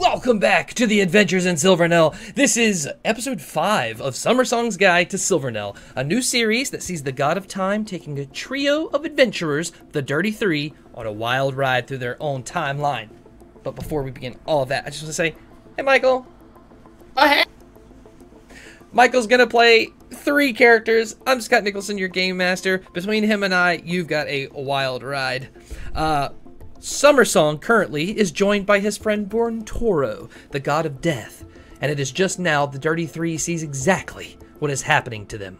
Welcome back to The Adventures in Silver Nell. This is episode 5 of Summer Song's Guide to Silver Nell, a new series that sees the God of Time taking a trio of adventurers, the Dirty Three, on a wild ride through their own timeline. But before we begin all of that, I just want to say, hey Michael. Oh, hey. Michael's gonna play 3 characters. I'm Scott Nicholson, your game master. Between him and I, you've got a wild ride. Summer Song currently is joined by his friend Born Toro, the god of death, and it is just now the Dirty Three sees exactly what is happening to them.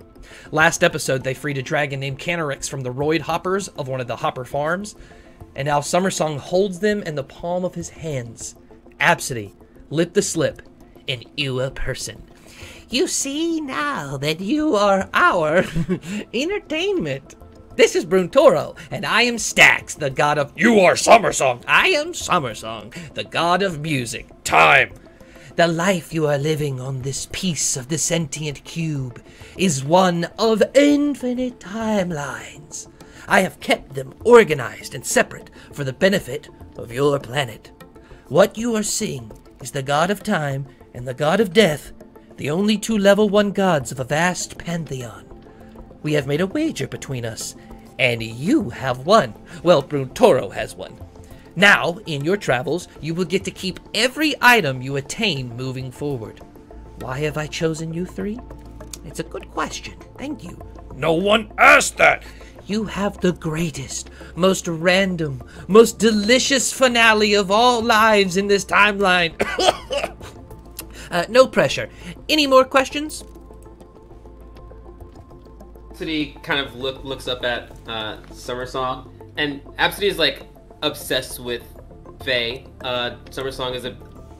Last episode, they freed a dragon named Canarix from the roid Hoppers of one of the Hopper Farms, and now Summer Song holds them in the palm of his hands. Absidy, Lip the Slip, in Illa person. You see now that you are our entertainment. This is Born Toro, and I am Stax, the god of... You are Summer Song! I am Summer Song, the god of music. Time! The life you are living on this piece of the sentient cube is one of infinite timelines. I have kept them organized and separate for the benefit of your planet. What you are seeing is the god of time and the god of death, the only two level 1 gods of a vast pantheon. We have made a wager between us, and you have won. Well, Born Toro has won. Now, in your travels, you will get to keep every item you attain moving forward. Why have I chosen you three? It's a good question, thank you. No one asked that! You have the greatest, most random, most delicious finale of all lives in this timeline. No pressure. Any more questions? Absidy kind of looks up at Summer Song, and Absidy is like obsessed with Faye. Summer Song is a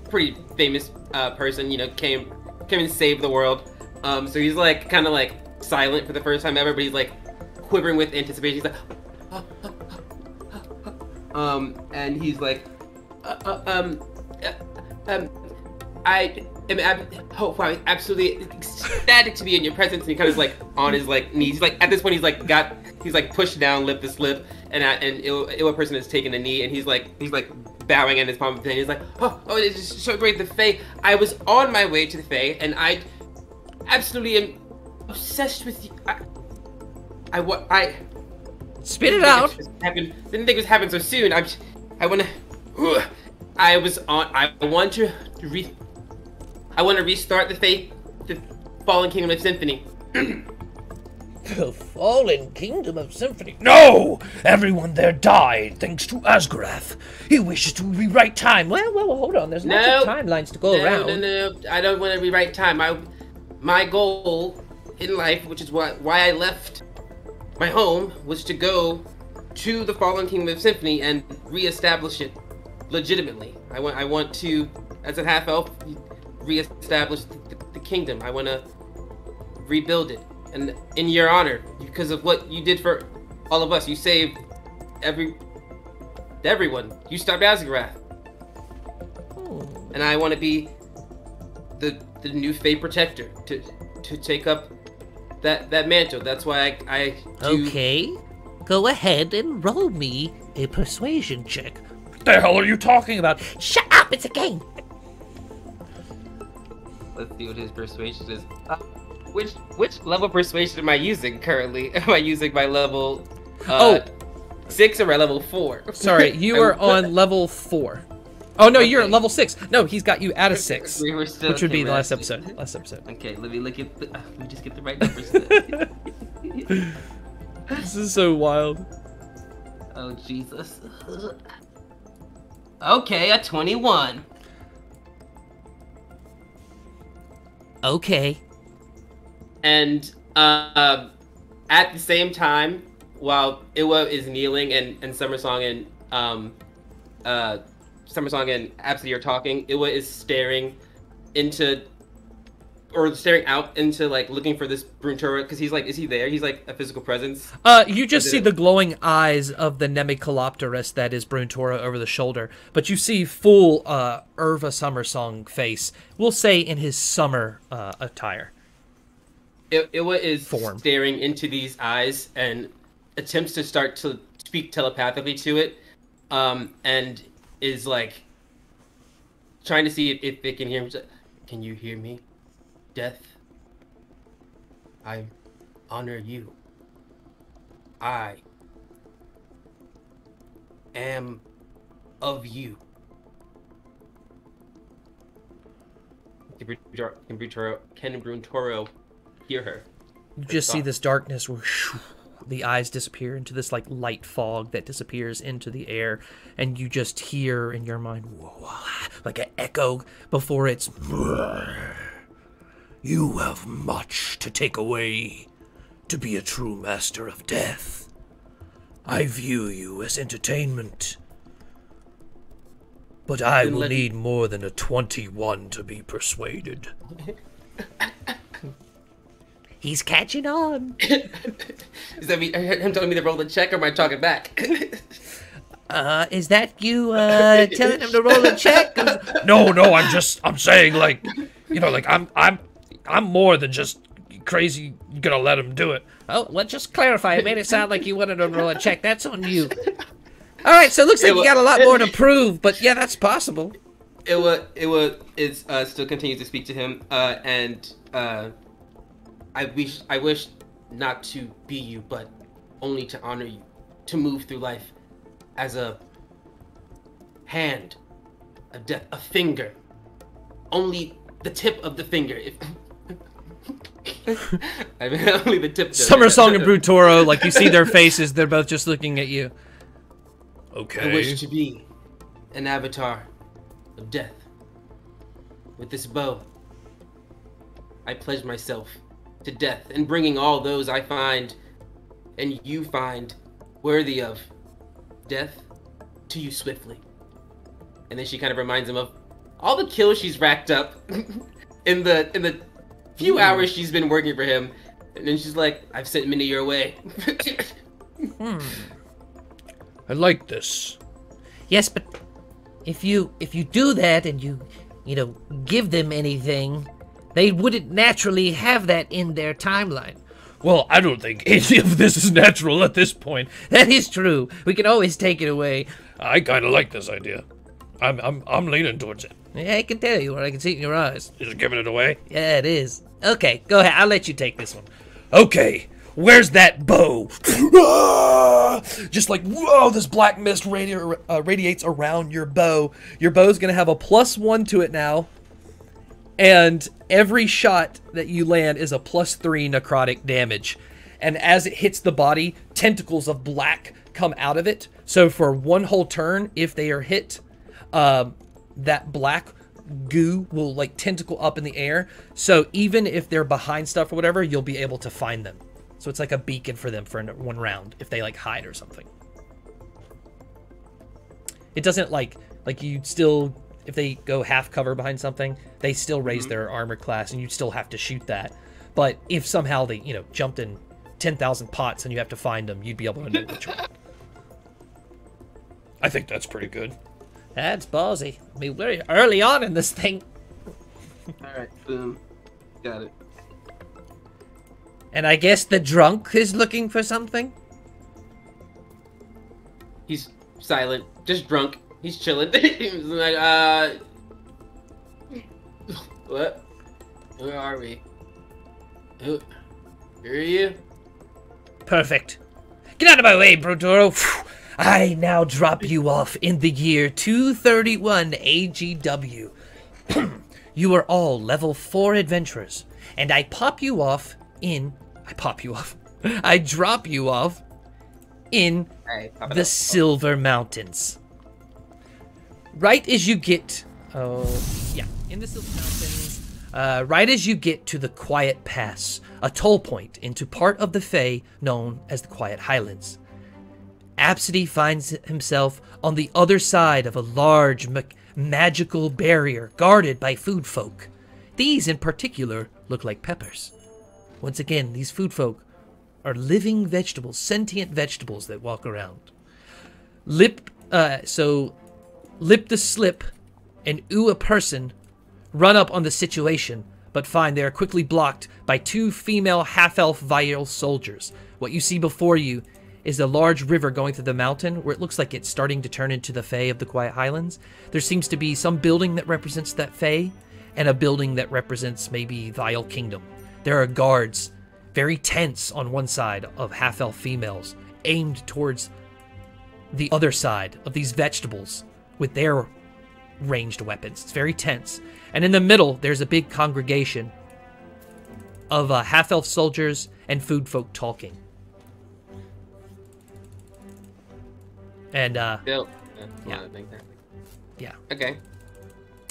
pretty famous person, you know, came and saved the world. So he's like kind of like silent for the first time ever, but he's like quivering with anticipation. He's like, ah, ah, ah, ah, ah. And he's like, I am absolutely ecstatic to be in your presence. And he kind of is like on his like knees. He's like at this point he's like pushed down, Lip the Slip, and Ill person has taken a knee, and he's like bowing in his palm of pain. He's like, oh, it's so great, the Fey. I was on my way to the Fey, and I absolutely am obsessed with you. I spit it out. Didn't think it was happening so soon. I want to restart the Fallen Kingdom of Symphony. The Fallen Kingdom of Symphony? No! Everyone there died thanks to Azgoreth. He wishes to rewrite time. Well, hold on. There's lots of timelines to go around. No. I don't want to rewrite time. My goal in life, which is why I left my home, was to go to the Fallen Kingdom of Symphony and reestablish it legitimately. I want to, as a half-elf, reestablish the kingdom. I want to rebuild it, and in your honor, because of what you did for all of us, you saved everyone. You stopped Azgoreth, and I want to be the new Fey protector to take up that mantle. That's why I do. Okay, go ahead and roll me a persuasion check. What the hell are you talking about? Shut up! It's a game. Let's see what his persuasion is. Which level persuasion am I using currently? Am I using my level 6 or my level 4? Sorry, you are on level 4. Oh no, okay. You're at level 6. No, he's got you at a 6, we were still, which would be the last episode. Last episode. Okay, let me look at. Let me just get the right numbers. This is so wild. Oh Jesus. Okay, a 21. Okay. And at the same time, while Iwa is kneeling and Summer Song and Absidy are talking, Iwa is staring out into, like, looking for this Born Toro, because he's like, is he there? He's like a physical presence. You just see the glowing eyes of the Nemicalopterus that is Born Toro over the shoulder, but you see full Irva Summer Song face, we'll say in his summer attire. Iwa is staring into these eyes and attempts to start to speak telepathically to it, and is like, trying to see if it can hear me. Can you hear me? Death, I honor you. I am of you. Can Born Toro hear her? You just see this darkness where the eyes disappear into this like light fog that disappears into the air, and you just hear in your mind like an echo before it's "You have much to take away to be a true master of death. I view you as entertainment, but I will need more than a 21 to be persuaded." He's catching on. Is that me, him telling me to roll the check, or am I talking back? Is that you telling him to roll the check? No, I'm saying, like, you know, like I'm more than just crazy gonna let him do it. Oh, well, just clarify. It made it sound like you wanted to roll a check. That's on you. All right, so it looks like you got a lot more to prove, but yeah, that's possible. Illa still continues to speak to him, I wish not to be you, but only to honor you, to move through life as a hand, a death, a finger, only the tip of the finger. I mean, only the tip. Summer Song and Born Toro, like you see their faces, they're both just looking at you. Okay. I wish to be an avatar of death. With this bow, I pledge myself to death and bringing all those I find and you find worthy of death to you swiftly. And then she kind of reminds him of all the kills she's racked up in the few hours she's been working for him, and then she's like, "I've sent many your way." I like this. Yes, but if you do that and you give them anything, they wouldn't naturally have that in their timeline. Well, I don't think any of this is natural at this point. That is true. We can always take it away. I kind of like this idea. I'm leaning towards it. Yeah, I can tell you, or I can see it in your eyes. Is it giving it away? Yeah, it is. Okay, go ahead. I'll let you take this one. Okay. Where's that bow? Just like, whoa, this black mist radiates around your bow. Your bow's going to have a +1 to it now. And every shot that you land is a +3 necrotic damage. And as it hits the body, tentacles of black come out of it. So for one whole turn, if they are hit, that black goo will like tentacle up in the air. So even if they're behind stuff or whatever, you'll be able to find them. So it's like a beacon for them for one round if they like hide or something. It doesn't like you'd still, if they go half cover behind something, they still raise their armor class and you still have to shoot that. But if somehow they, jumped in 10,000 pots and you have to find them, you'd be able to know which one. I think that's pretty good. That's ballsy. I mean, we're early on in this thing. All right, boom. Got it. And I guess the drunk is looking for something? He's silent. Just drunk. He's chilling. He's like, what? Where are we? Who are you? Perfect. Get out of my way, Born Toro. I now drop you off in the year 231 AGW. You are all level 4 adventurers, and I pop you off in... I drop you off in the Silver Mountains. Right as you get... in the Silver Mountains. Right as you get to the Quiet Pass, a toll point into part of the Fey known as the Quiet Highlands. Absidy finds himself on the other side of a large magical barrier guarded by food folk. These in particular look like peppers. Once again, these food folk are living vegetables, sentient vegetables that walk around. Lip the Slip and a person run up on the situation, but find they are quickly blocked by two female half-elf Vial soldiers. What you see before you is the large river going through the mountain, where it looks like it's starting to turn into the Fey of the Quiet Highlands. There seems to be some building that represents that Fey, and a building that represents maybe Vial Kingdom. There are guards, very tense, on one side of half-elf females, aimed towards the other side of these vegetables with their ranged weapons. It's very tense. And in the middle, there's a big congregation of half-elf soldiers and food folk talking. And, okay.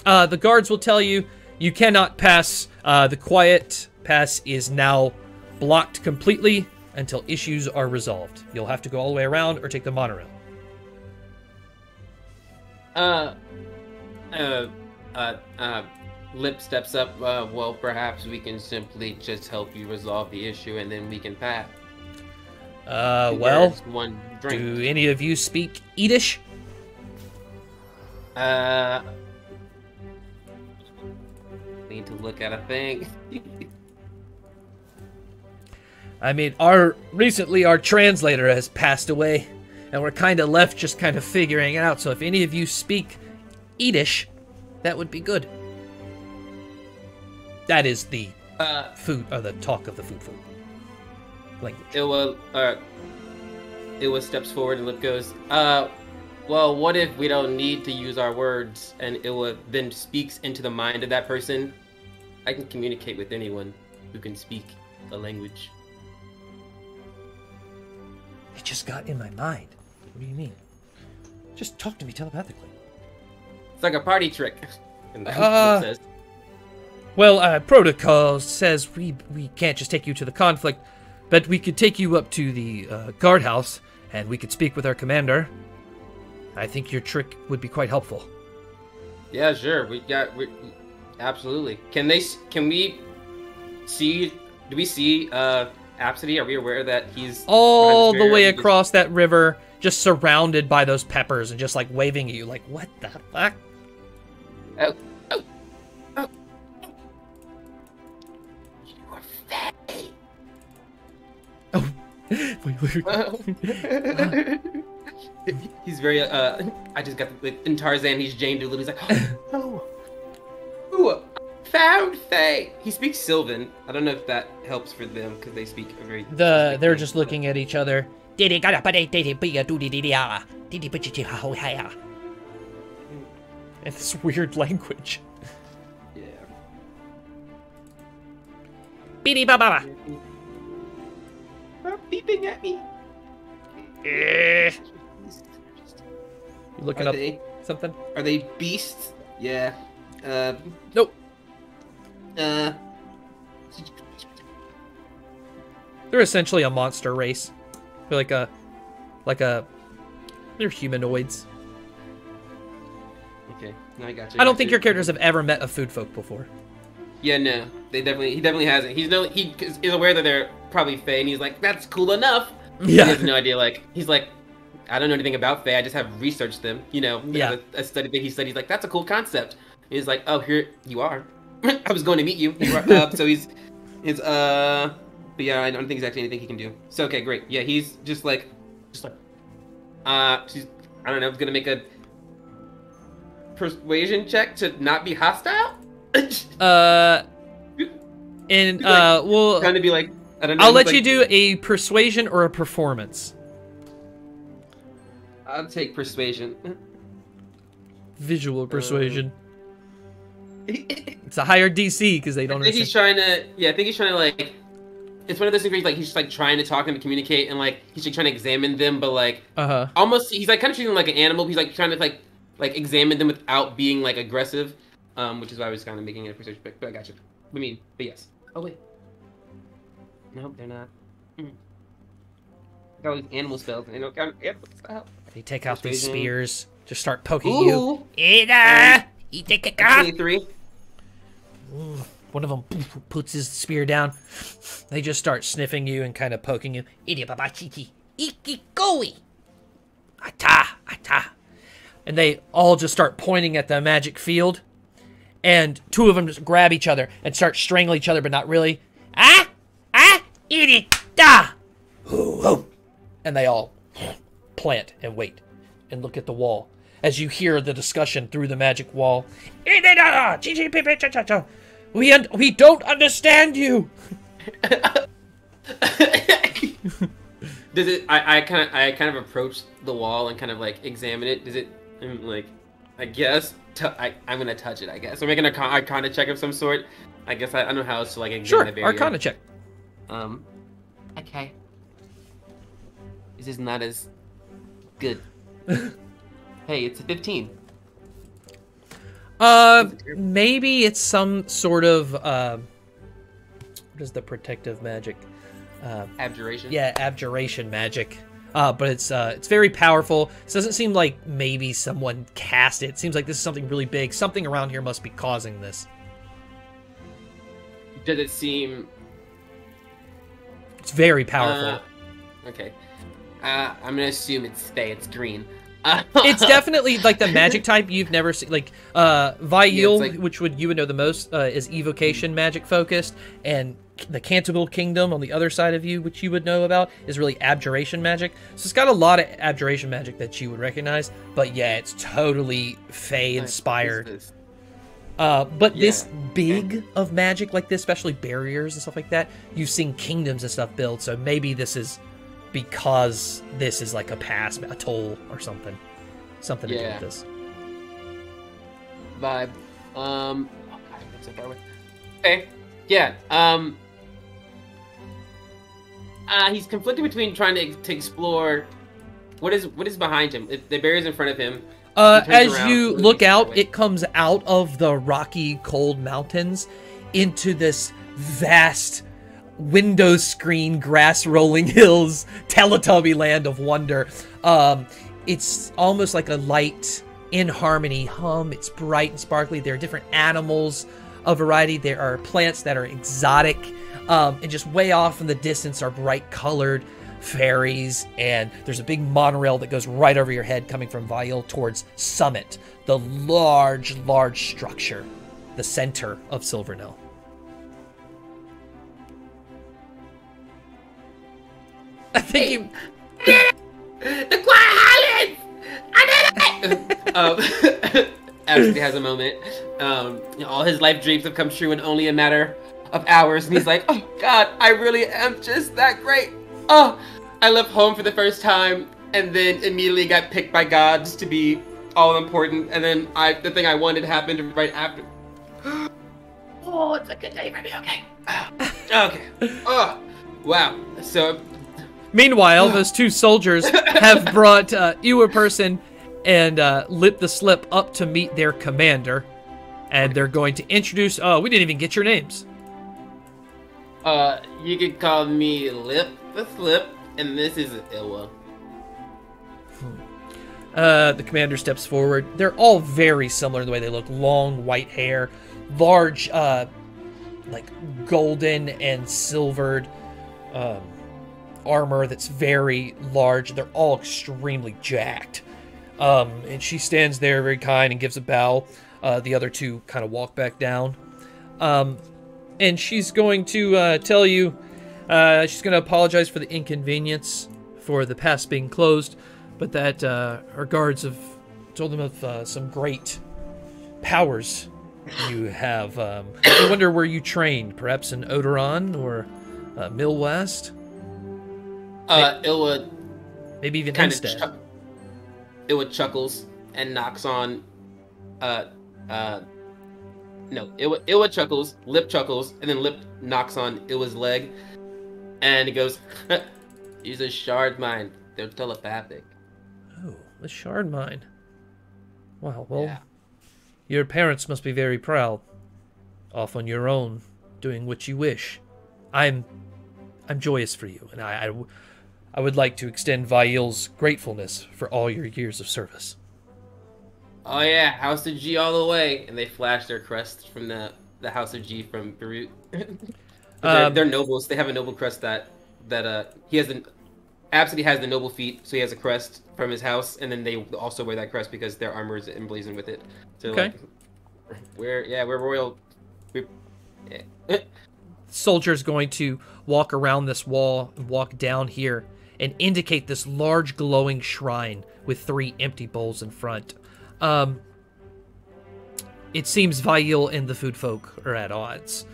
The guards will tell you, you cannot pass. The Quiet Pass is now blocked completely until issues are resolved. You'll have to go all the way around or take the monorail. Lip steps up. Well, perhaps we can simply just help you resolve the issue, and then we can pass. Well, one drink. Do any of you speak Edish? Need to look at a thing. I mean, recently our translator has passed away, and we're kind of left just kind of figuring it out. So if any of you speak Edish, that would be good. That is the food, or the talk of the food folk language. Illa steps forward and Lip goes, well, what if we don't need to use our words? And Illa then speaks into the mind of that person. I can communicate with anyone who can speak the language. It just got in my mind. What do you mean? Just talk to me telepathically. It's like a party trick. And that's what it says. Well, protocol says we can't just take you to the conflict, but we could take you up to the guardhouse, and we could speak with our commander. I think your trick would be quite helpful. Yeah, sure. Absolutely. Can we see? Do we see Absidy? Are we aware that he's all the way across that river, just surrounded by those peppers and just like waving at you, like, what the fuck? Oh! You are fat. Oh. He's very I just got in Tarzan. He's Jane Doolittle. He's like, oh, ooh, found Faye. He speaks Sylvan. I don't know if that helps for them because they speak very. They're just looking at each other. It's weird language. Yeah. Beady baba. Stop beeping at me. You looking up something? Are they beasts? Yeah. Nope. They're essentially a monster race. They're they're humanoids. Okay, now I got you. I don't think your characters have ever met a food folk before. Yeah, no, he definitely hasn't. He is aware that they're probably Fey, and he's like, that's cool enough. Yeah. He has no idea. Like, he's like, I don't know anything about Faye. I just have researched them. You know, yeah. A study that he studies. Like, that's a cool concept. And he's like, oh, here you are. I was going to meet you. So he's. But yeah, I don't think there's actually anything he can do. So okay, great. Yeah, he's just like. I don't know. He's gonna make a persuasion check to not be hostile. Well, kind of be like. I don't know, I'll let you do a persuasion or a performance. I'll take persuasion. Visual persuasion. It's a higher DC because they don't. I think he's trying to like. It's one of those things where he's just like trying to talk and communicate, and like he's like trying to examine them, but like almost he's like kind of treating them like an animal. He's like trying to like examine them without being like aggressive, which is why I was kind of making it a persuasion pick. But I got you. But yes. Oh wait. Nope, they're not. Got all these animal spells, and they don't count animal spells. They take out these spears, just start poking you. He take a 23. One of them puts his spear down. They just start sniffing you and kind of poking you. And they all just start pointing at the magic field, and two of them just grab each other and start strangling each other, but not really. And they all plant and wait and look at the wall as you hear the discussion through the magic wall. We don't understand you. Does it? I kind of approach the wall and kind of like examine it. Does it? I'm like, I guess I'm gonna touch it. I guess I'm making an arcana check of some sort. I guess I don't know how else to like examine the barrier. Arcana check. Okay. This is not as good. Hey, it's a 15. Maybe it's some sort of what is the protective magic? Abjuration. Yeah, abjuration magic. But it's very powerful. This doesn't seem like maybe someone cast it. It seems like this is something really big. Something around here must be causing this. Does it seem? It's very powerful. Okay. I'm gonna assume it's Faye. It's green. It's definitely like the magic type you've never seen. Like Vial, yeah, like... which you would know the most, is evocation magic focused, and the Cantabile Kingdom on the other side of you, which you would know about, is really abjuration magic. So it's got a lot of abjuration magic that you would recognize. But yeah, it's totally Fae inspired. But yeah. This big of magic like this, especially barriers and stuff like that, you've seen kingdoms and stuff build. So maybe this is. Because this is like a pass, a toll or something. Something to do with this. Vibe. Oh god, that's so far away. Okay. Yeah. He's conflicted between trying to explore what is behind him. If the barrier's in front of him. As you look out, it comes out of the rocky, cold mountains into this vast window screen, grass rolling hills, Teletubby land of wonder. It's almost like a light in harmony hum. It's bright and sparkly. There are different animals of variety. There are plants that are exotic. And just way off in the distance are bright colored fairies. And there's a big monorail that goes right over your head coming from Vial towards Summit, the large, large structure, the center of Silvernell. I think the Quiet Highlands! I did it! Absidy has a moment. All his life dreams have come true in only a matter of hours, and he's like, oh god, I really am just that great. Oh, I left home for the first time, and then immediately got picked by gods to be all-important, and then the thing I wanted happened right after. Oh, it's a good day for me, okay. Okay. Oh, wow. So... Meanwhile, those two soldiers have brought Iwa Person and Lip the Slip up to meet their commander, and they're going to introduce... Oh, we didn't even get your names. You could call me Lip the Slip, and this is Illa. The commander steps forward. They're all very similar in the way they look. Long white hair, large, like golden and silvered... armor that's very large. They're all extremely jacked. And she stands there very kind and gives a bow. The other two kind of walk back down. And she's going to tell you, she's going to apologize for the inconvenience for the pass being closed, but that her guards have told them of some great powers you have. I wonder where you trained, perhaps in Odoron or Mill West? Illa maybe even instead. Illa chuckles and knocks on. No, Illa chuckles, Lip chuckles, and then Lip knocks on Illa's leg, and he goes, "Use a shard mind. They're telepathic." Oh, a shard mind. Wow. Well, yeah. Your parents must be very proud. Off on your own, doing what you wish. I'm joyous for you, and I would like to extend Vial's gratefulness for all your years of service. Oh yeah, House of G all the way. And they flash their crest from the House of G from Beirut. They're nobles. They have a noble crest that he has Absidy has the noble feat, so he has a crest from his house, and then they also wear that crest because their armor is emblazoned with it. So okay. Like, we're royal. Soldier's going to walk around this wall and walk down here and indicate this large glowing shrine with three empty bowls in front. It seems Vial and the food folk are at odds.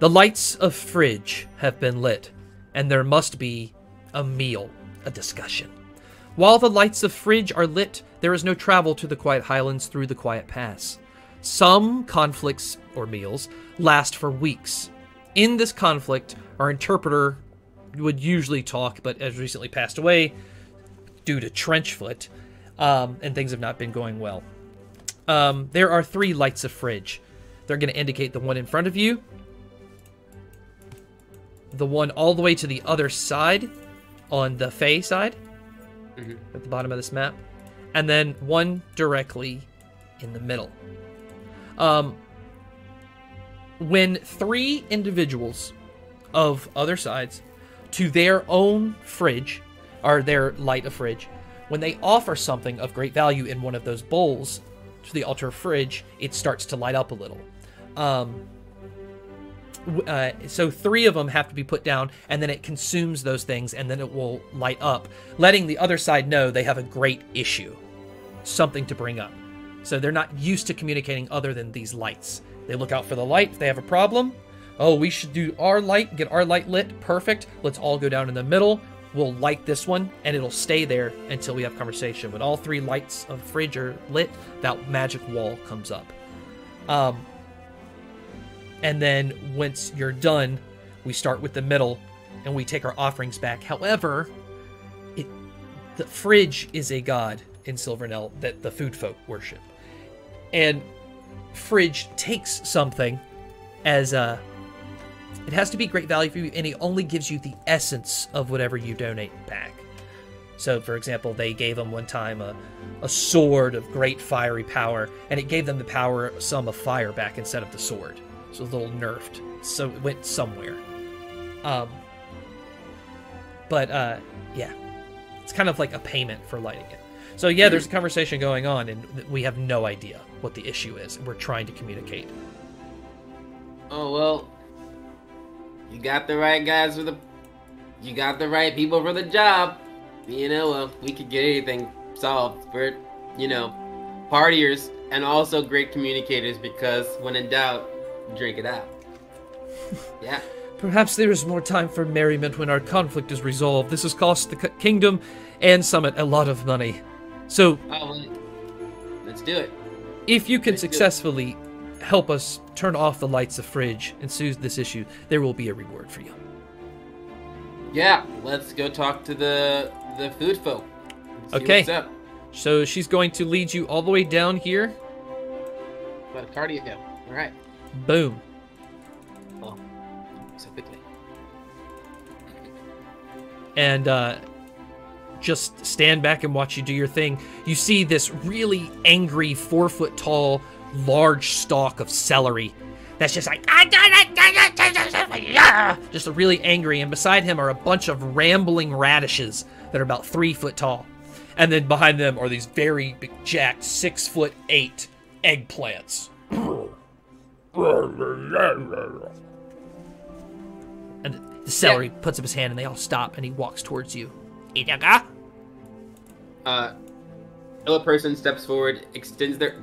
The lights of Fridge have been lit, and there must be a meal, a discussion. While the lights of Fridge are lit, there is no travel to the Quiet Highlands through the Quiet Pass. Some conflicts, or meals, last for weeks. In this conflict, our interpreter would usually talk, but has recently passed away due to trench foot, and things have not been going well. There are three lights of Fridge. They're going to indicate the one in front of you, the one all the way to the other side, on the Fey side, at the bottom of this map, and then one directly in the middle. When three individuals of other sides to their own Fridge, or their light of Fridge, when they offer something of great value in one of those bowls to the altar of Fridge, it starts to light up a little. So three of them have to be put down, and then it consumes those things, and then it will light up, letting the other side know they have a great issue, something to bring up. So they're not used to communicating other than these lights. They look out for the light if they have a problem. Oh, we should do our light, get our light lit. Perfect. Let's all go down in the middle. We'll light this one, and it'll stay there until we have conversation. When all three lights of Fridge are lit, that magic wall comes up. And then once you're done, we start with the middle, and we take our offerings back. However, the Fridge is a god in Silvernell that the food folk worship, and Fridge takes something as a. It has to be great value for you, and he only gives you the essence of whatever you donate back. So, for example, they gave him one time a sword of great fiery power, and it gave them the power sum of fire back instead of the sword. So a little nerfed. So it went somewhere. Yeah. It's kind of like a payment for lighting it. So yeah, there's a conversation going on, and we have no idea what the issue is, and we're trying to communicate. Oh, well, you got the right guys for the... You got the right people for the job. You know, we could get anything solved. We're, you know, partiers, and also great communicators, because when in doubt, drink it out. Yeah. Perhaps there is more time for merriment when our conflict is resolved. This has cost the kingdom and Summit a lot of money. So, let's do it. If you can successfully help us turn off the lights of Fridge and soothe this issue, there will be a reward for you. Yeah, let's go talk to the food folk. Okay. What's up. So she's going to lead you all the way down here. What a cardio. All right. Boom. Oh, so quickly. And just stand back and watch you do your thing. You see this really angry, 4-foot-tall, large stalk of celery that's just like... Just a really angry, and beside him are a bunch of rambling radishes that are about 3 foot tall. And then behind them are these very big, jacked, 6'8" eggplants. And the celery puts up his hand, and they all stop, and he walks towards you. Illa person steps forward, extends their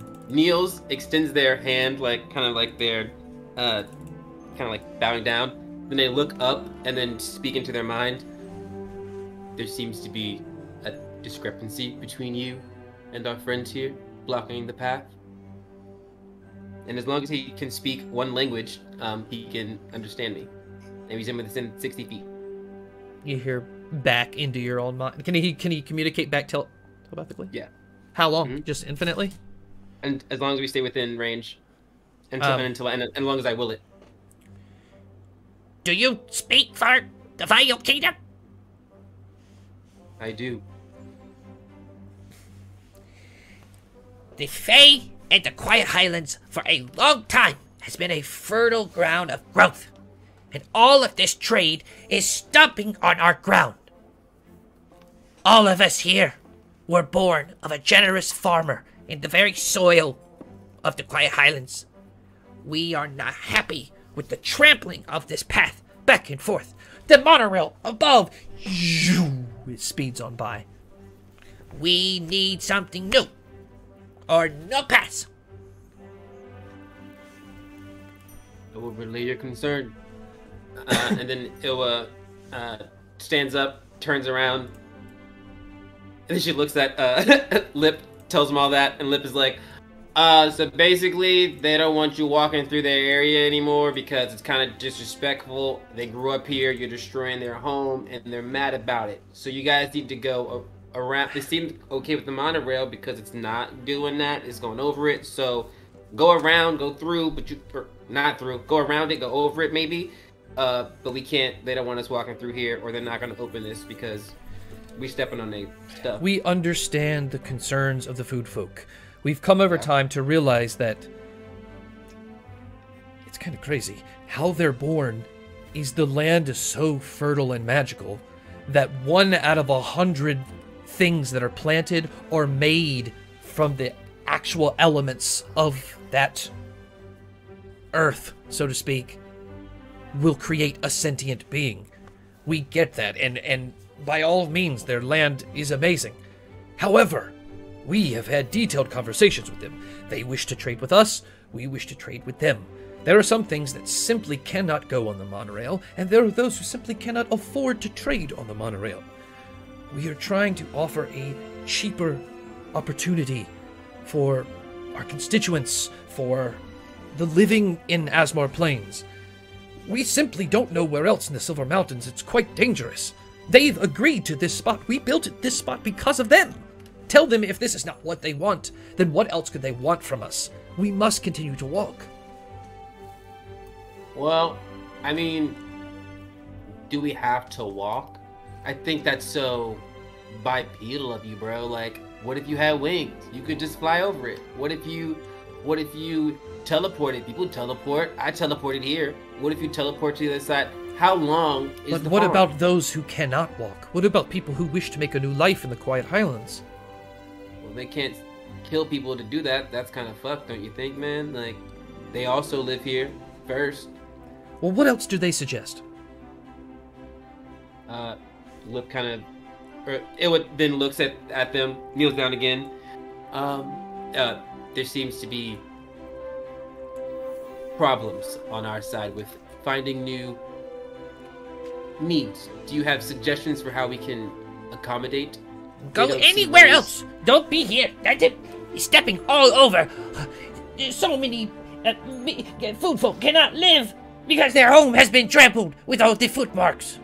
hand, like kind of like bowing down. Then they look up and then speak into their mind. There seems to be a discrepancy between you and our friends here, blocking the path. And as long as he can speak one language, he can understand me. And he's in within 60 feet. You hear back into your own mind. Can he communicate back telepathically? Yeah. How long? Just infinitely? And as long as we stay within range, and as long as I will it. Do you speak for the Vial Kingdom? I do. The Fae and the Quiet Highlands for a long time has been a fertile ground of growth, and all of this trade is stomping on our ground. All of us here were born of a generous farmer in the very soil of the Quiet Highlands. We are not happy with the trampling of this path back and forth. The monorail above It speeds on by. We need something new, or no pass. I will relay your concern. And then Illa stands up, turns around, and then she looks at Lip, tells him all that, and Lip is like, so basically they don't want you walking through their area anymore because it's kind of disrespectful. They grew up here, you're destroying their home, and they're mad about it. So you guys need to go around. It seems okay with the monorail because it's not doing that, it's going over it. So go around, go through, but you, or not through, go around it, go over it maybe. But we can't, they don't want us walking through here, or they're not going to open this because we stepping on their stuff. We understand the concerns of the food folk. We've come over time to realize that it's kind of crazy. How they're born is the land is so fertile and magical that 1 out of 100 things that are planted are made from the actual elements of that earth, so to speak, will create a sentient being. We get that, and by all means, their land is amazing. However, we have had detailed conversations with them. They wish to trade with us, we wish to trade with them. There are some things that simply cannot go on the monorail, and there are those who simply cannot afford to trade on the monorail. We are trying to offer a cheaper opportunity for our constituents, for the living in Asmar Plains. We simply don't know where else in the Silver Mountains. It's quite dangerous. They've agreed to this spot. We built it this spot because of them. Tell them if this is not what they want, then what else could they want from us? We must continue to walk. Well, I mean, do we have to walk? I think that's so bipedal of you, bro. Like, what if you had wings? You could just fly over it. What if you teleported? People teleport. I teleported here. What if you teleport to the other side? How long is the But what about those who cannot walk? What about people who wish to make a new life in the Quiet Highlands? They can't kill people to do that. That's kind of fucked, don't you think, man? Like, they also live here first. Well, what else do they suggest? Lip kind of, or it would then looks at them, kneels down again. There seems to be problems on our side with finding new means. Do you have suggestions for how we can accommodate? Go anywhere else. Don't be here. That's it. He's stepping all over. There's so many food folk cannot live because their home has been trampled with all the footmarks.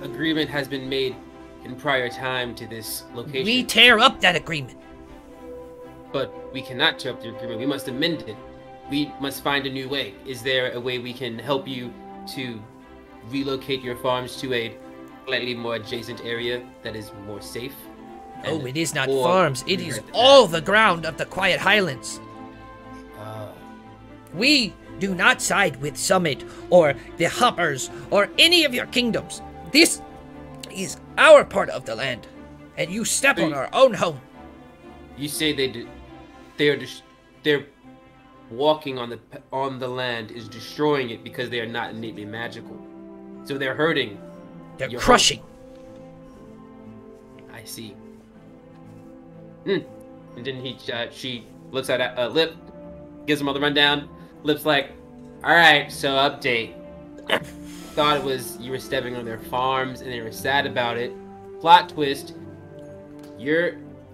Agreement has been made in prior time to this location. We tear up that agreement. But we cannot tear up the agreement. We must amend it. We must find a new way. Is there a way we can help you to relocate your farms to a slightly more adjacent area that is more safe? Oh, it is not farms. It is all the ground of the Quiet Highlands. We do not side with Summit or the Hoppers or any of your kingdoms. This is our part of the land, and you step on our own home. You say they do. They're walking on the land is destroying it because they are not innately magical. So they're hurting. They're crushing. I see. And then she looks at Lip, gives him all the rundown. Lip's like, all right, so update. Thought it was you were stepping on their farms and they were sad about it. Plot twist.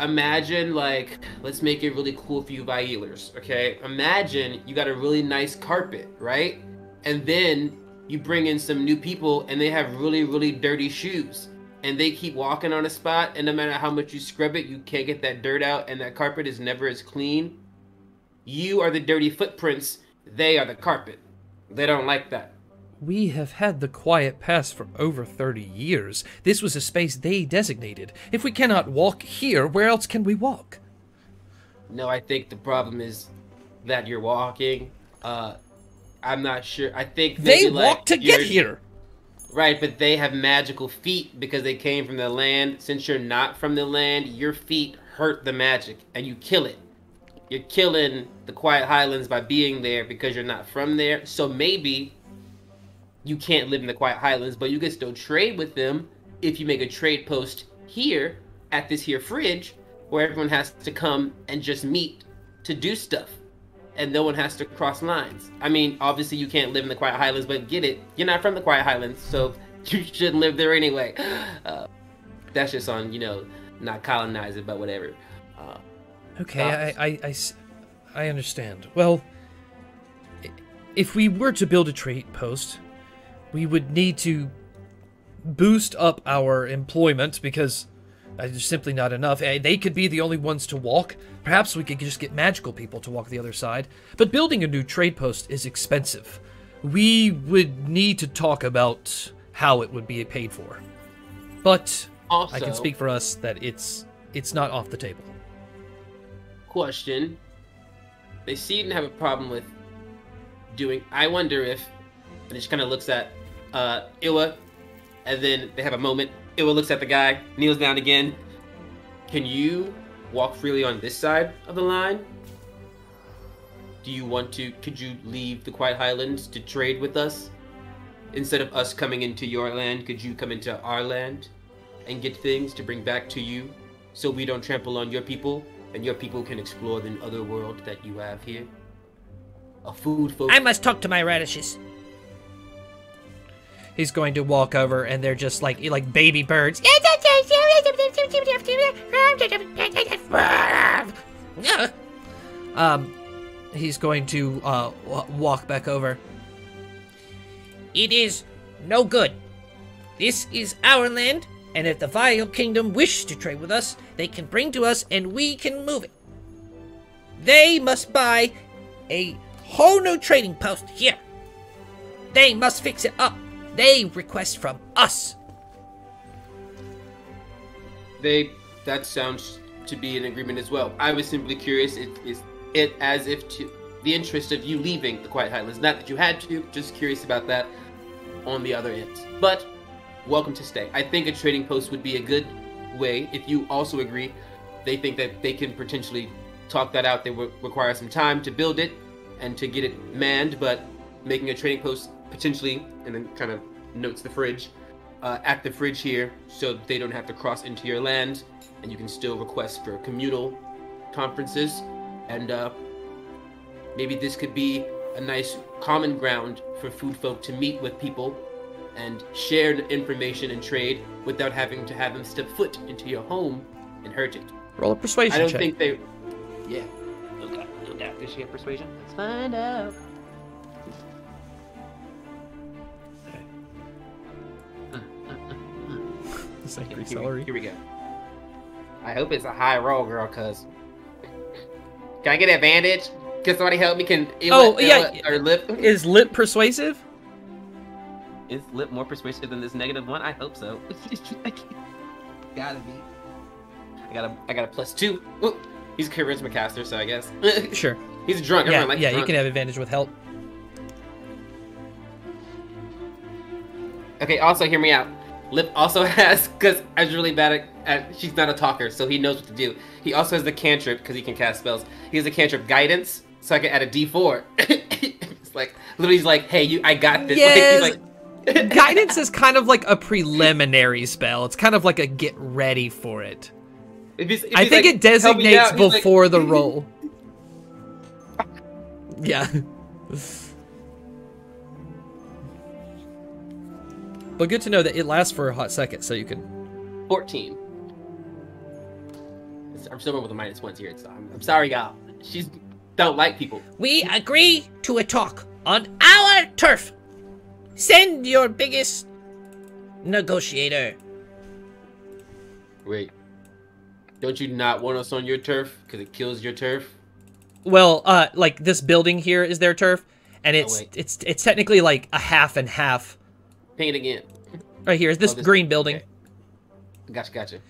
Imagine, like, let's make it really cool for you Vialers, okay? Imagine you got a really nice carpet, right? And then you bring in some new people and they have really, really dirty shoes and they keep walking on a spot, and no matter how much you scrub it, you can't get that dirt out, and that carpet is never as clean. You are the dirty footprints. They are the carpet. They don't like that. We have had the Quiet Pass for over 30 years. This was a space they designated. If we cannot walk here, where else can we walk? No, I think the problem is that you're walking. I'm not sure. I think they walked to get here. Right, but they have magical feet because they came from the land. Since you're not from the land, your feet hurt the magic and you kill it. You're killing the Quiet Highlands by being there because you're not from there. So maybe you can't live in the Quiet Highlands, but you can still trade with them if you make a trade post here at this here fridge, where everyone has to come and just meet to do stuff, and no one has to cross lines. I mean, obviously you can't live in the Quiet Highlands, but get it, you're not from the Quiet Highlands, so you shouldn't live there anyway. That's just on, you know, not colonizing, but whatever. Okay, I understand. Well, if we were to build a trade post, we would need to boost up our employment, because there's simply not enough. They could be the only ones to walk. Perhaps we could just get magical people to walk the other side. But building a new trade post is expensive. We would need to talk about how it would be paid for. But also, I can speak for us that it's not off the table. Question. They seem to have a problem with doing... I wonder if... And it just kind of looks at Illa, and then they have a moment. Illa looks at the guy, kneels down again. Can you walk freely on this side of the line? Do you want to... Could you leave the Quiet Highlands to trade with us? Instead of us coming into your land, could you come into our land and get things to bring back to you, so we don't trample on your people, and your people can explore the other world that you have here? A food folk. I must talk to my radishes. He's going to walk over, and they're just like baby birds. He's going to walk back over. It is no good. This is our land, and if the Vial Kingdom wishes to trade with us, they can bring to us, and we can move it. They must buy a whole new trading post here. They must fix it up. They request from us. That sounds to be an agreement as well. I was simply curious. It as if to the interest of you leaving the Quiet Highlands. Not that you had to, just curious about that on the other end. But welcome to stay. I think a trading post would be a good way. If you also agree, they think that they can potentially talk that out. They require some time to build it and to get it manned, but making a trading post potentially, and then kind of notes the fridge, at the fridge here, so they don't have to cross into your land, and you can still request for communal conferences, and maybe this could be a nice common ground for food folk to meet with people and share information and trade without having to have them step foot into your home and hurt it. Roll a persuasion check. I don't think they... Yeah. Okay. Did she get persuasion? Let's find out. Here we go. I hope it's a high roll, girl, cuz... Can I get advantage? Can somebody help me? Can Lip? Is Lip persuasive? Is Lip more persuasive than this negative one? I hope so. Gotta be. I got a +2. Ooh, he's a charisma caster, so I guess. Sure. He's drunk. Yeah, like drunk. You can have advantage with help. Okay, also hear me out. Lip also has, because I was really bad at she's not a talker, so he knows what to do. He also has the cantrip, because he can cast spells. He has the cantrip guidance, so I can add a D4. It's like, literally he's like, hey, I got this. Yes. He's like, guidance is kind of like a preliminary spell. It's kind of like a get ready for it. I think it designates before the roll. Yeah. But good to know that it lasts for a hot second, so you can... 14. I'm someone with a -1 here, so I'm sorry, y'all. She don't like people. We agree to a talk on our turf. Send your biggest negotiator. Wait. Don't you not want us on your turf? Because it kills your turf? Well, like, this building here is their turf, and it's technically like a half and half... Paint again. Right here is this, this green building. Okay. Gotcha.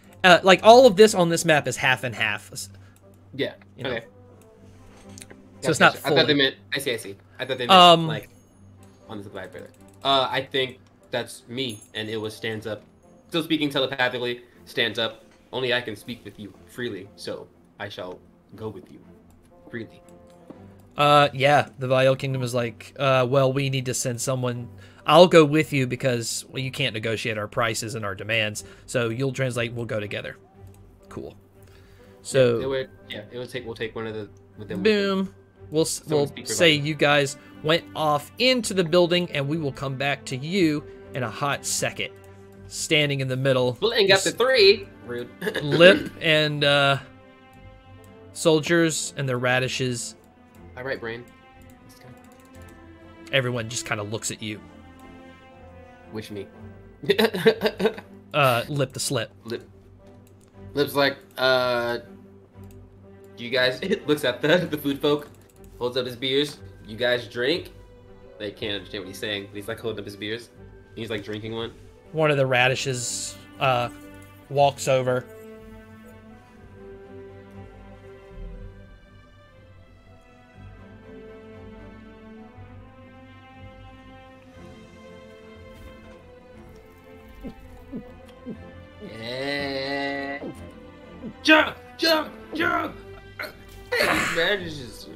Like all of this on this map is half and half. Yeah. You know? Okay. So it's not full. I thought they meant. I see. I thought they meant like on the blackboard. I think that's me, and it was stands up. Still speaking telepathically. Stands up. Only I can speak with you freely, so I shall go with you freely. Yeah. The Vial Kingdom is like, well, we need to send someone. I'll go with you because, well, you can't negotiate our prices and our demands. So you'll translate. We'll go together. Cool. So yeah, we'll take one of the. Boom. We'll say you guys went off into the building, and we will come back to you in a hot second. Standing in the middle. Blink up to three. Rude. Lip and soldiers and their radishes. All right, Brain. Everyone just kind of looks at you. Wish me. Lip the Slip. Lip's like, you guys, looks at the food folk, holds up his beers. You guys drink? They can't understand what he's saying. He's like holding up his beers. He's like drinking one. One of the radishes walks over. Yeah. Jump! Radishes.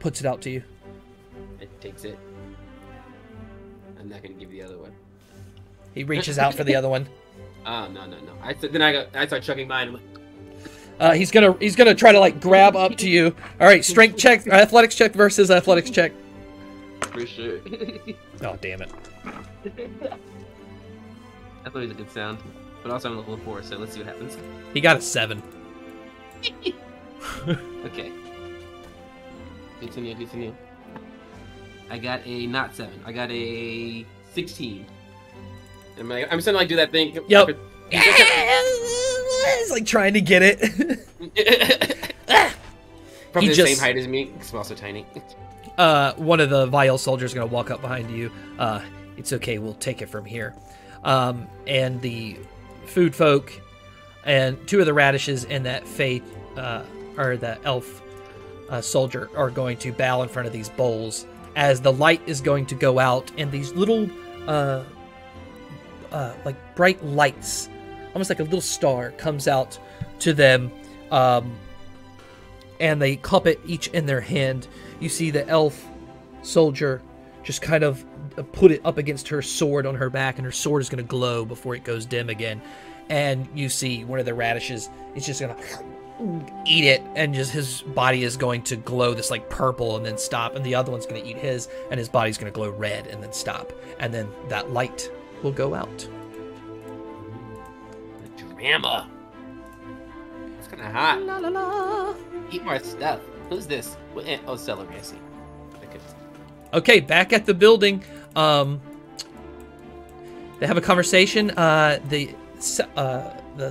Puts it out to you. It takes it. I'm not gonna give you the other one. He reaches out for the other one. Oh no! I start chucking mine. He's gonna try to like grab up to you. All right, strength check, athletics check versus athletics check. For sure. Oh damn it! I thought it was a good sound, but also I'm level 4, so let's see what happens. He got a 7. Okay. Continue. I got a not 7. I got a 16. I'm just gonna like do that thing. Yep. He's like trying to get it. Probably the same height as me. Because I'm also tiny. One of the Vial soldiers is gonna walk up behind you. It's okay. We'll take it from here. And the food folk, and two of the radishes, and that Faye or the elf soldier are going to bow in front of these bowls. As the light is going to go out, and these little, like bright lights, almost like a little star, comes out to them, and they cup it each in their hand. You see the elf soldier just kind of put it up against her sword on her back, and her sword is going to glow before it goes dim again. And you see one of the radishes is just going to eat it, and just his body is going to glow this like purple and then stop, and the other one's going to eat his, and his body's going to glow red and then stop, and then that light will go out. The drama. It's kind of hot. La, la, la. Eat more stuff. Who's this? Oh, Celebracy. Okay, back at the building. They have a conversation. The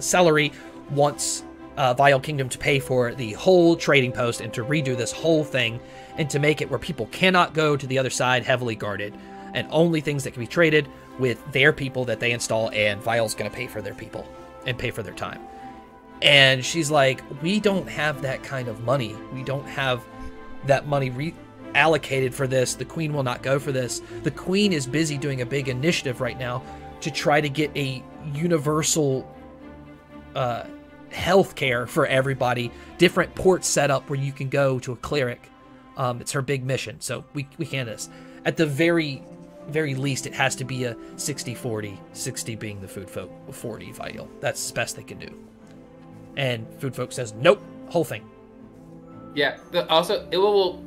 salary wants Vial Kingdom to pay for the whole trading post and to redo this whole thing and to make it where people cannot go to the other side heavily guarded, and only things that can be traded with their people that they install, and Vial's going to pay for their people and pay for their time. And she's like, we don't have that kind of money. We don't have that money allocated for this. The queen will not go for this. The queen is busy doing a big initiative right now to try to get a universal healthcare for everybody, different ports set up where you can go to a cleric. It's her big mission, so we can't do this. At the very least, it has to be a 60-40, 60 being the food folk, 40 Vital. That's the best they can do. And food folk says, nope, whole thing. Yeah, but also, it will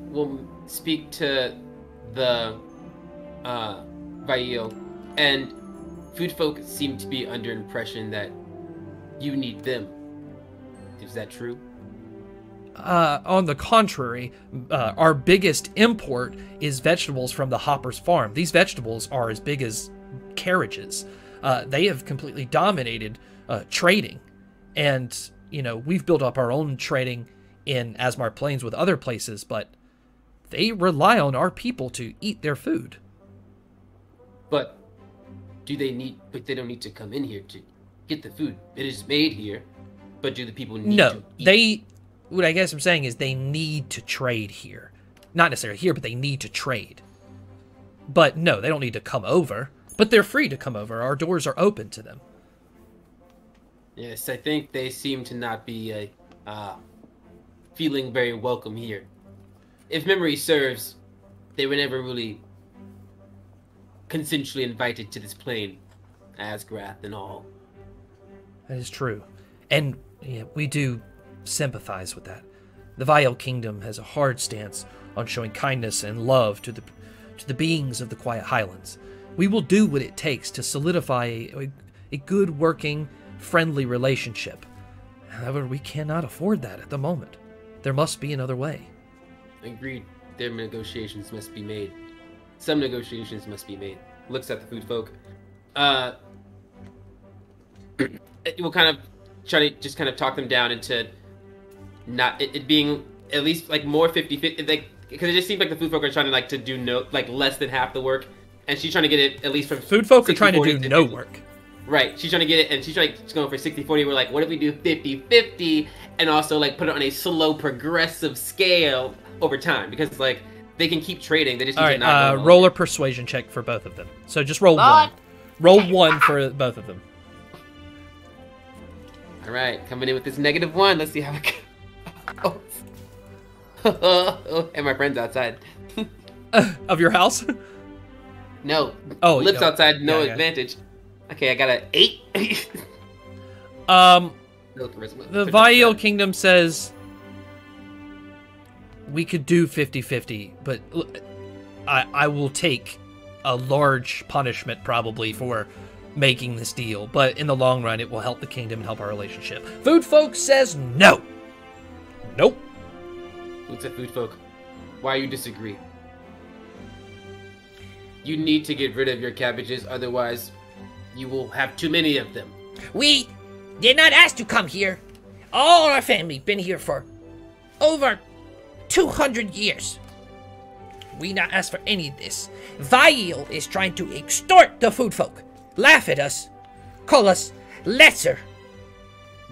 speak to the Vital, and food folk seem to be under impression that you need them. Is that true? On the contrary, our biggest import is vegetables from the Hopper's farm. These vegetables are as big as carriages. They have completely dominated trading. And, you know, we've built up our own trading in Asmar Plains with other places, but they rely on our people to eat their food. But they don't need to come in here to get the food. It is made here. But do the people need to eat? What I guess I'm saying is they need to trade here. Not necessarily here, but they need to trade. But no, they don't need to come over. But they're free to come over. Our doors are open to them. Yes, I think they seem to not be feeling very welcome here. If memory serves, they were never really consensually invited to this plane, Azgoreth and all. That is true. And yeah, we do sympathize with that. The Vial Kingdom has a hard stance on showing kindness and love to the beings of the Quiet Highlands. We will do what it takes to solidify a good, working, friendly relationship. However, we cannot afford that at the moment. There must be another way. Agreed. Their negotiations must be made. Some negotiations must be made. Looks at the food folk. We'll kind of try to just kind of talk them down into not it being at least like more 50-50, like, because it just seems like the food folk are trying to like to do no, like less than half the work, and she's trying to get it at least from food folk are trying to do no work. Right, she's trying to get it, and she's like going for 60-40. We're like, what if we do 50-50, and also like put it on a slow progressive scale over time, because like they can keep trading. They just need to not go longer. Roll a persuasion check for both of them. So just roll one. Roll one for both of them. All right, coming in with this -1. Let's see how it goes. Oh, and my friend's outside. Of your house? No. Oh, Lip's outside. No advantage. Okay, I got an 8. The Vial Kingdom says we could do 50-50, but I will take a large punishment probably for making this deal, but in the long run, it will help the kingdom and help our relationship. Food folk says no. Nope. What's that, food folk? Why you disagree? You need to get rid of your cabbages, otherwise you will have too many of them. We did not ask to come here. All our family been here for over 200 years. We not asked for any of this. Vial is trying to extort the food folk. Laugh at us, call us lesser.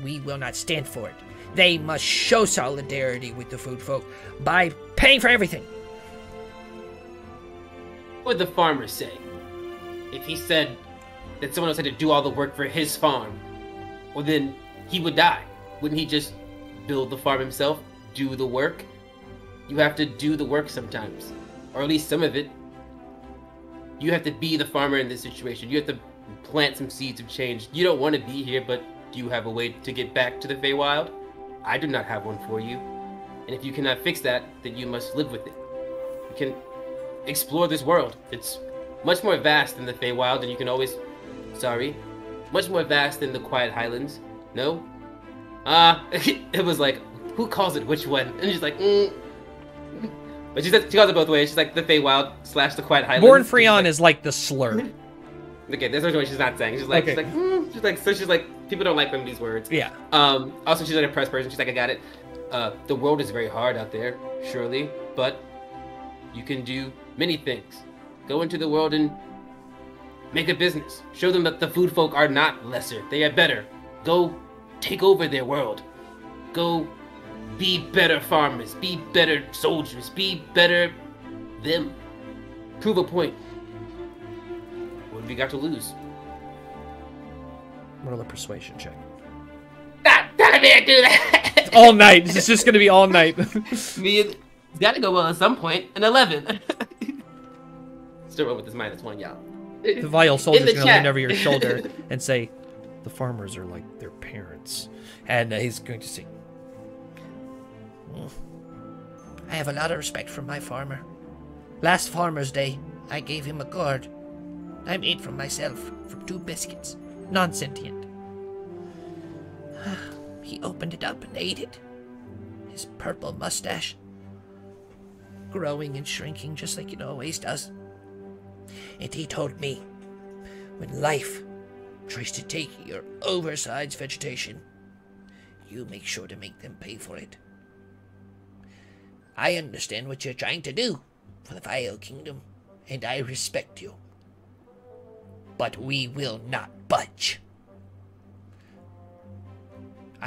We will not stand for it. They must show solidarity with the food folk by paying for everything. What would the farmer say if he said that someone else had to do all the work for his farm? Well, then he would die. Wouldn't he just build the farm himself, do the work? You have to do the work sometimes, or at least some of it. You have to be the farmer in this situation. You have to plant some seeds of change. You don't want to be here, but do you have a way to get back to the Feywild? I do not have one for you. And if you cannot fix that, then you must live with it. You can explore this world. It's much more vast than the Feywild, and you can always... Sorry. Much more vast than the Quiet Highlands. No? It was like, who calls it which one? And she's like, But she calls it both ways. She's like the Feywild / the Quiet Highlands. Born Freon like, is like the slur. Okay, that's what she's not saying. She's like, okay. she's like, people don't like them, these words. Yeah. Also, she's an impressed person. She's like, I got it. The world is very hard out there, surely, but you can do many things. Go into the world and make a business. Show them that the food folk are not lesser. They are better. Go take over their world. Go... be better farmers, be better soldiers, be better them. Prove a point. What have we got to lose? Roll a persuasion check. Stop telling me to do that! All night. It's just going to be all night. It's got to go well at some point. An 11. Still roll with this -1, y'all. The Vial soldier's going to lean over your shoulder and say, the farmers are like their parents. And he's going to say, I have a lot of respect for my farmer. Last Farmer's Day, I gave him a gourd. I made for myself from 2 biscuits, non-sentient. He opened it up and ate it. His purple mustache, growing and shrinking just like it always does. And he told me, when life tries to take your oversized vegetation, you make sure to make them pay for it. I understand what you're trying to do for the Vial Kingdom, and I respect you. But we will not budge.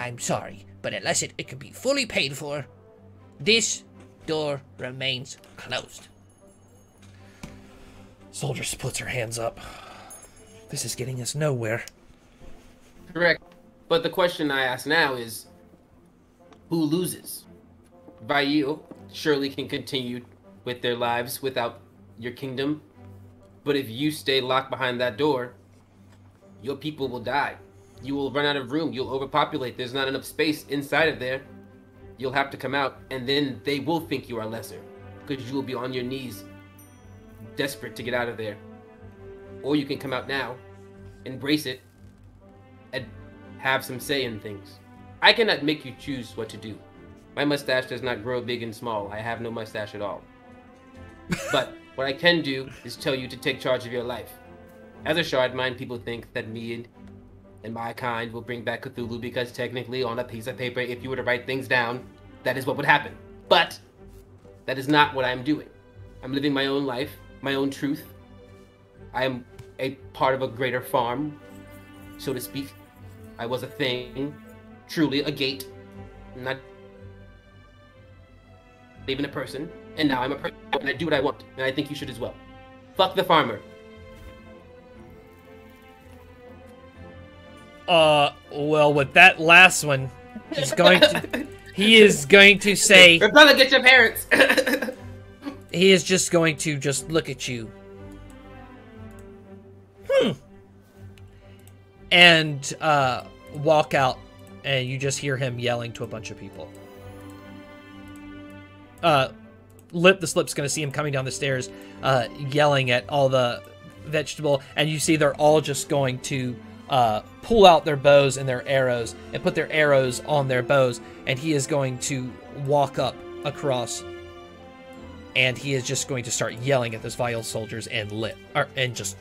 I'm sorry, but unless it can be fully paid for, this door remains closed. Soldier puts her hands up. This is getting us nowhere. Correct. But the question I ask now is, who loses? Vial surely can continue with their lives without your kingdom, But if you stay locked behind that door, your people will die. You will run out of room. You'll overpopulate. There's not enough space inside of there. You'll have to come out, and then they will think you are lesser, because you will be on your knees, desperate to get out of there. Or you can come out now, embrace it, and have some say in things. I cannot make you choose what to do. My mustache does not grow big and small. I have no mustache at all. But what I can do is tell you to take charge of your life. As a shard mind, people think that me and my kind will bring back Cthulhu, because technically on a piece of paper, if you were to write things down, that is what would happen. But that is not what I'm doing. I'm living my own life, my own truth. I am a part of a greater farm, so to speak. I was a thing, truly a gate, not even a person, and now I'm a person, and I do what I want, and I think you should as well. Fuck the farmer. Well, with that last one, he's going to, he is going to say, Rebella, get your parents! He is just going to just look at you. And, walk out, and you just hear him yelling to a bunch of people. Lip the Slip's gonna see him coming down the stairs, yelling at all the vegetable, and you see they're all just going to, pull out their bows and their arrows, and put their arrows on their bows, and he is going to walk up across, and he is just going to start yelling at those vile soldiers and Lip, or, and just...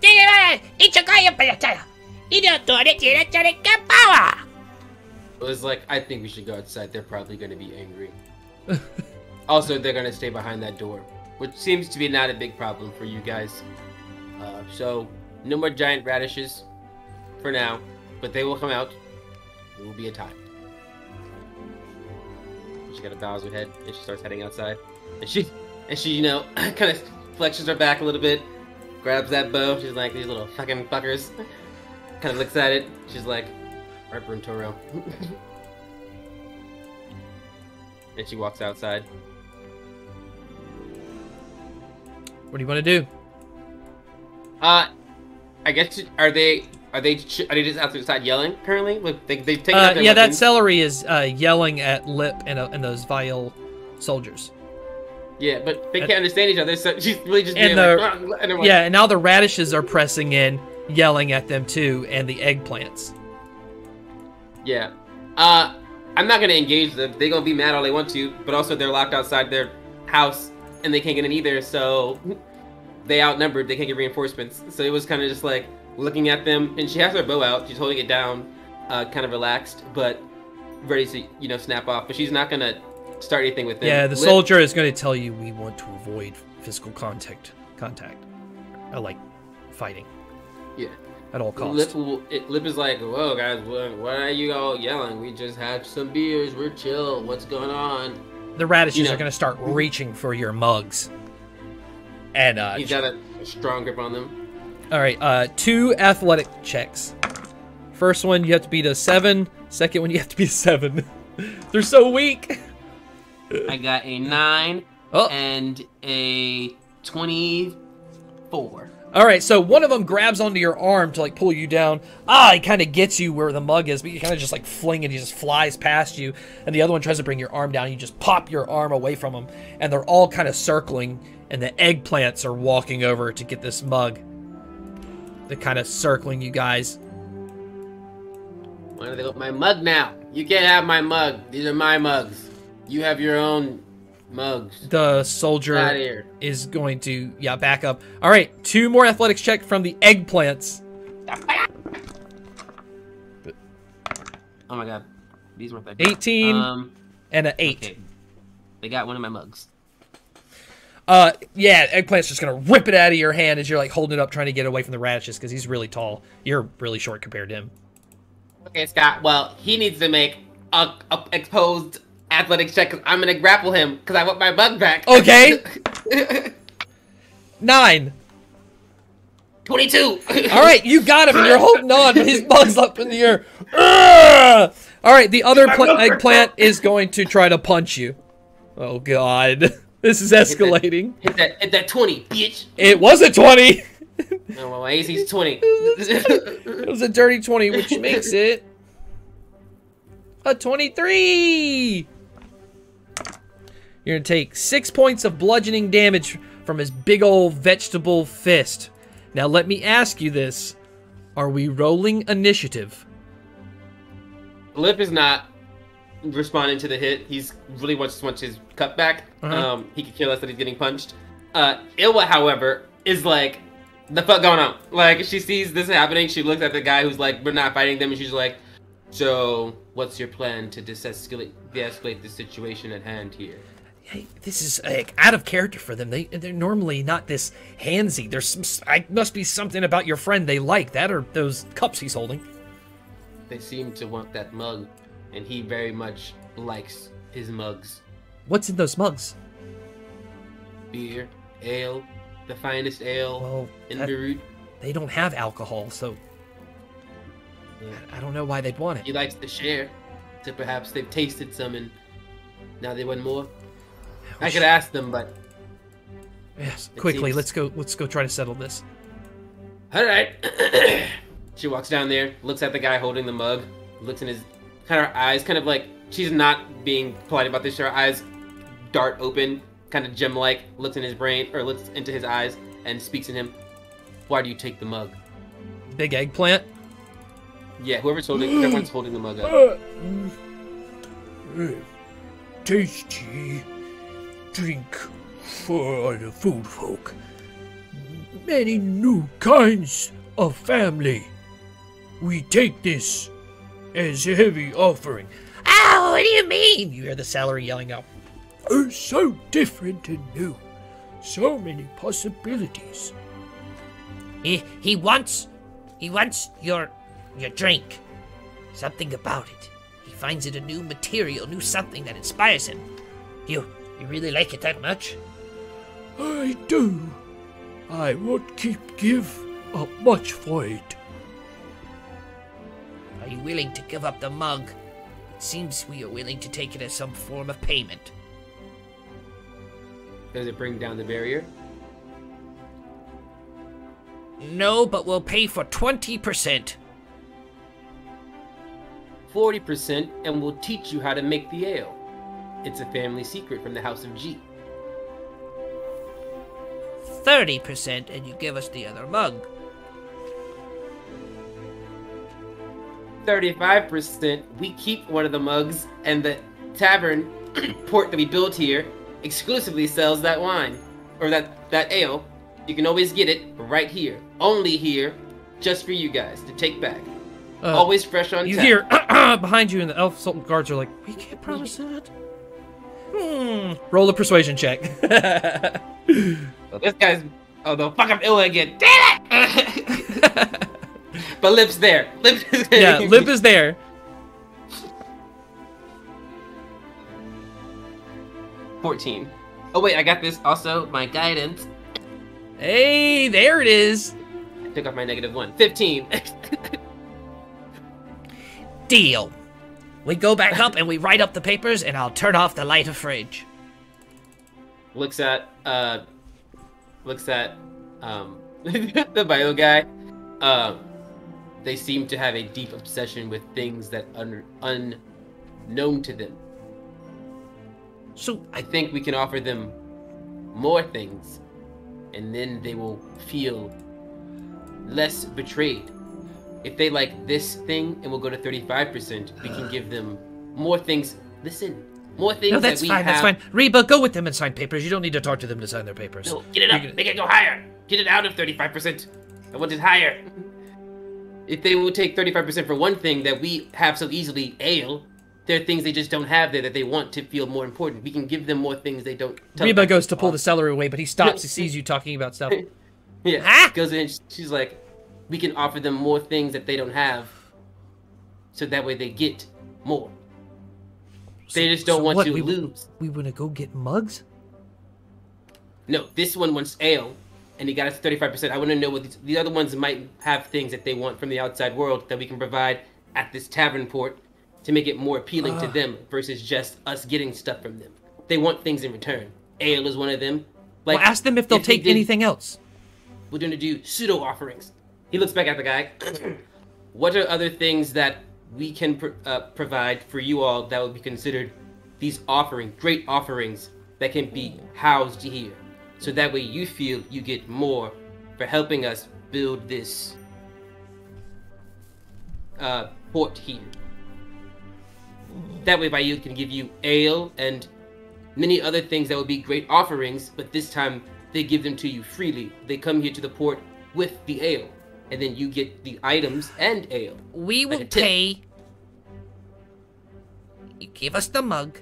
It was like, I think we should go outside, they're probably going to be angry. Also, they're going to stay behind that door, which seems to be not a big problem for you guys. So, no more giant radishes for now, but they will come out. It will be a time. She got a Bowser head, and she starts heading outside. And she, you know, kind of flexes her back a little bit, grabs that bow. She's like, these little fucking fuckers. Kind of looks at it. She's like, all right, Born Toro. And she walks outside. What do you want to do? I guess, are they just outside yelling currently? Like, they've taken out their yeah, weapons. That celery is yelling at Lip and those vile soldiers. Yeah, but they can't understand each other, so she's really just being like... And yeah, and now the radishes are pressing in, yelling at them too, and the eggplants. Yeah. I'm not going to engage them. They're going to be mad all they want to, but also they're locked outside their house, and they can't get in either, so... They outnumbered, they can't get reinforcements. So it was kind of just like looking at them, and she has her bow out, she's holding it down, kind of relaxed, but ready to, you know, snap off. But she's not going to start anything with them. Yeah, the soldier is going to tell you we want to avoid physical contact. I like fighting. Yeah. At all costs. Lip is like, whoa guys, why are you all yelling? We just had some beers, we're chill, what's going on? The radishes are going to start reaching for your mugs. And, he's got a strong grip on them. Alright, 2 athletic checks. First one, you have to beat a 7. Second one, you have to beat a 7. They're so weak! I got a 9 and a 24. Alright, so one of them grabs onto your arm to, like, pull you down. He kind of gets you where the mug is, but you kind of just, like, fling it. He just flies past you. And the other one tries to bring your arm down. You just pop your arm away from him. And they're all kind of circling... And the eggplants are walking over to get this mug. They're kind of circling you guys. Why do they want my mug now? You can't have my mug. These are my mugs. You have your own mugs. The soldier is going to, yeah, back up. All right, 2 more athletics check from the eggplants. Oh my god, these weren't that good. 18 and an 8. Okay. They got one of my mugs. Yeah, eggplant's just gonna rip it out of your hand as you're, like, holding it up, trying to get away from the radishes, because he's really tall. You're really short compared to him. Okay, Scott, well, he needs to make a exposed athletics check, because I'm gonna grapple him, because I want my bug back. Okay. 9. 22. Alright, you got him, and you're holding on, but his bug's up in the air. Alright, the other eggplant is going to try to punch you. Oh, God. This is escalating. Hit that 20, bitch. It was a 20. No, well, AC's 20. It was a dirty 20, which makes it a 23. You're going to take 6 points of bludgeoning damage from his big old vegetable fist. Now, let me ask you this. Are we rolling initiative? Lip is not responding to the hit. He's really wants his cut back. He could care less that he's getting punched. Illa, however, is like, the fuck going on? Like, she sees this happening. She looks at the guy who's like, we're not fighting them. And she's like, so what's your plan to de-escalate the situation at hand here? Hey, this is like out of character for them. They're normally not this handsy. I must be something about your friend they like. That or those cups he's holding. They seem to want that mug, and he very much likes his mugs. What's in those mugs? Beer, ale, the finest ale in Beirut. They don't have alcohol, so yeah. I don't know why they'd want it. He likes to share, so perhaps they've tasted some and now they want more. I could ask them, but yes, quickly, let's go try to settle this. All right. She walks down there, looks at the guy holding the mug, looks in his her eyes kind of like, she's not being polite about this, her eyes dart open, kind of gem-like, looks in his brain or looks into his eyes and speaks in him. Why do you take the mug? Big eggplant? Yeah, whoever's holding everyone's holding the mug up. Tasty. Drink for the food folk. Many new kinds of family. We take this as a heavy offering. Oh, what do you mean? You hear the celery yelling out. Oh, so different and new. So many possibilities. He wants your drink. Something about it. He finds it a new material, new something that inspires him. You really like it that much? I do. I won't give up much for it. Are you willing to give up the mug? It seems we are willing to take it as some form of payment. Does it bring down the barrier? No, but we'll pay for 20%. 40%, and we'll teach you how to make the ale. It's a family secret from the House of G. 30%, and you give us the other mug. 35%, we keep one of the mugs, and the tavern port that we built here exclusively sells that wine, or that ale. You can always get it right here, only here, just for you guys to take back. Always fresh on tap. You hear behind you, and the elf sultan guards are like, we can't promise that. Roll a persuasion check. This guy's... Oh no, fuck, I'm ill again. Damn it! But Lip's there. Yeah, Lip is there. Yeah, 14. Oh wait, I got this also, my guidance. Hey, there it is. I took off my -1. 15. Deal. We go back up and we write up the papers, and I'll turn off the light of Fridge. Looks at the bio guy. They seem to have a deep obsession with things that are unknown to them. So I think we can offer them more things, and then they will feel less betrayed. If they like this thing, and we'll go to 35%, we can give them more things. Listen, more things. No, that's that we fine. Have. That's fine. Reba, go with them and sign papers. You don't need to talk to them to sign their papers. No, get it up. Make it go higher. Get it out of 35%. I want it higher. If they will take 35% for one thing that we have so easily, ale, there are things they just don't have there that they want to feel more important. We can give them more things they don't. Reba goes to pull the celery away, but he stops. He sees you talking about stuff. Yeah. Ah! Goes in. She's like, we can offer them more things that they don't have, so that way they get more. They just don't want to lose. We want to go get mugs? No, this one wants ale, and he got us 35%. I want to know what the other ones might have things that they want from the outside world that we can provide at this tavern port to make it more appealing to them versus just us getting stuff from them. They want things in return. Ale is one of them. Like, well, ask them if they'll take anything else. We're going to do pseudo offerings. He looks back at the guy. What are other things that we can provide for you all that would be considered these offerings, great offerings that can be housed here? So that way you feel you get more for helping us build this port here. That way Bayou can give you ale and many other things that would be great offerings, but this time they give them to you freely. They come here to the port with the ale, and then you get the items and ale. We will pay. You give us the mug.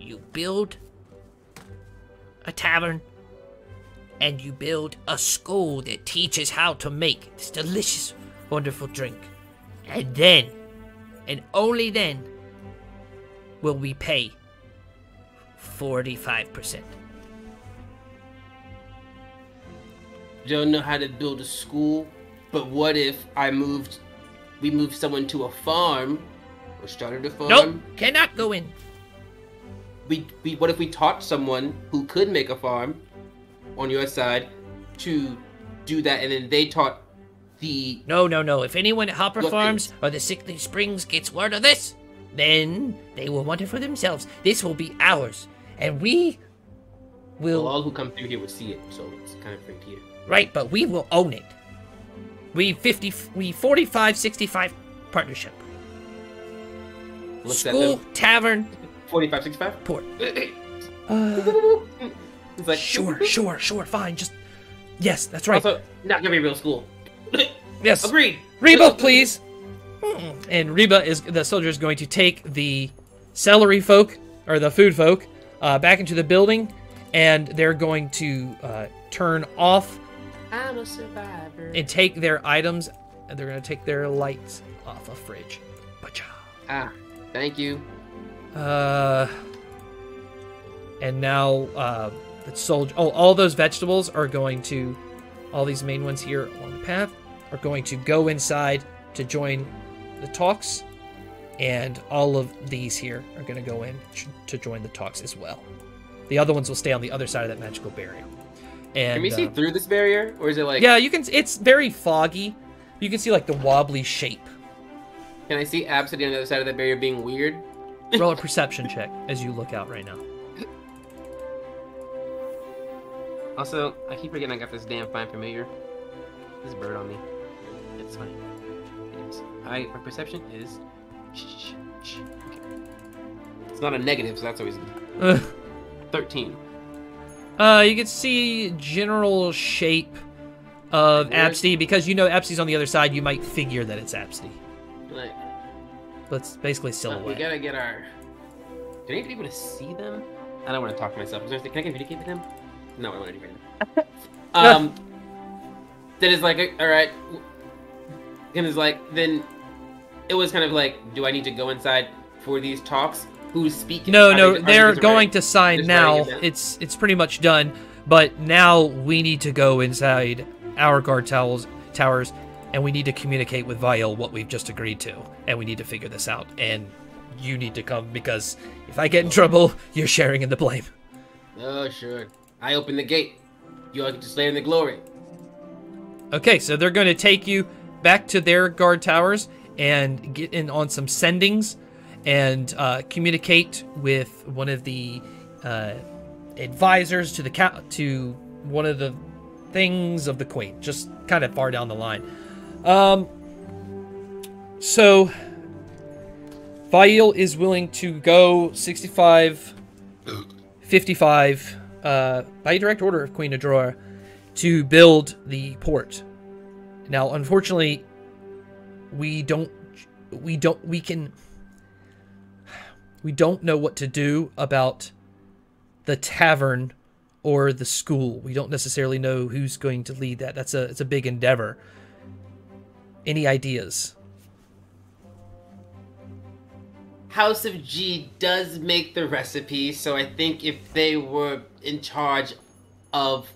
You build a tavern. And you build a school that teaches how to make this delicious, wonderful drink. And then, and only then, will we pay 45%. Don't know how to build a school, but what if we moved someone to a farm, or started a farm? Nope, cannot go in. What if we taught someone who could make a farm, on your side, to do that, and then they taught the... No. If anyone at Hopper Farms or the Sickly Springs gets word of this, then they will want it for themselves. This will be ours, and we will... Well, all who come through here will see it, so it's kind of right here. Right, but we will own it. We 45-65 partnership. Looks school, tavern... 45-65? Port. It's like, sure, fine, just... Yes, that's right. Also, not gonna be real school. Yes. Agreed. Reba, please! And Reba is... The soldier is going to take the celery folk, or the food folk, back into the building, and they're going to turn off... I'm a survivor. ...and take their items, and they're gonna take their lights off a fridge. Bacha. Ah, thank you. And now, all those vegetables are going to, all these main ones here along the path, are going to go inside to join the talks, and all of these here are going to go in to join the talks as well. The other ones will stay on the other side of that magical barrier. And, can we see through this barrier, or is it like? Yeah, you can. It's very foggy. You can see like the wobbly shape. Can I see Absidy on the other side of that barrier being weird? Roll a perception check as you look out right now. Also, I keep forgetting I got this damn fine familiar. This bird on me. It's funny. My perception is... Okay. It's not a negative, so that's always good. 13. You can see general shape of Absidy. Because you know Absidy's on the other side, you might figure that it's Absidy. Like... Let's basically silhouette. We gotta get our... Do I need to be able to see them? I don't want to talk to myself. Can I communicate with them? No, I don't want to do anything. Then it's like, all right. And it's like, then it was kind of like, do I need to go inside for these talks? Who's speaking? No, they're going to sign now. It's pretty much done. But now we need to go inside our guard towers, and we need to communicate with Vial what we've just agreed to, and we need to figure this out. And you need to come because if I get in trouble, you're sharing in the blame. Oh, sure. I open the gate. You all get to slay in the glory. Okay, so they're going to take you back to their guard towers and get in on some sendings and communicate with one of the advisors to one of the things of the queen. Just kind of far down the line. So, Vial is willing to go 65, 55... by direct order of Queen Adrora to build the port. Now, unfortunately, we don't know what to do about the tavern or the school. We don't necessarily know who's going to lead that. It's a big endeavor. Any ideas? House of G does make the recipe, so I think if they were in charge of,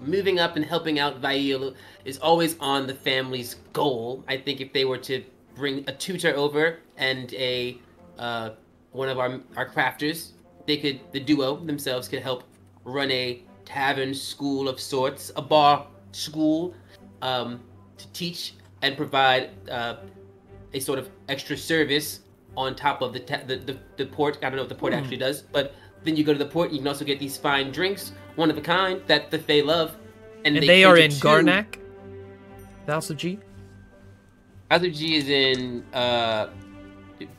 moving up and helping out Vial is always on the family's goal. I think if they were to bring a tutor over and one of our crafters, the duo themselves could help run a tavern school of sorts, a bar school, to teach and provide a sort of extra service on top of the port. I don't know if the port actually does, but then you go to the port, you can also get these fine drinks, one of a kind, that the Fae love. And they are in Garnak? The House of G? House of G is in,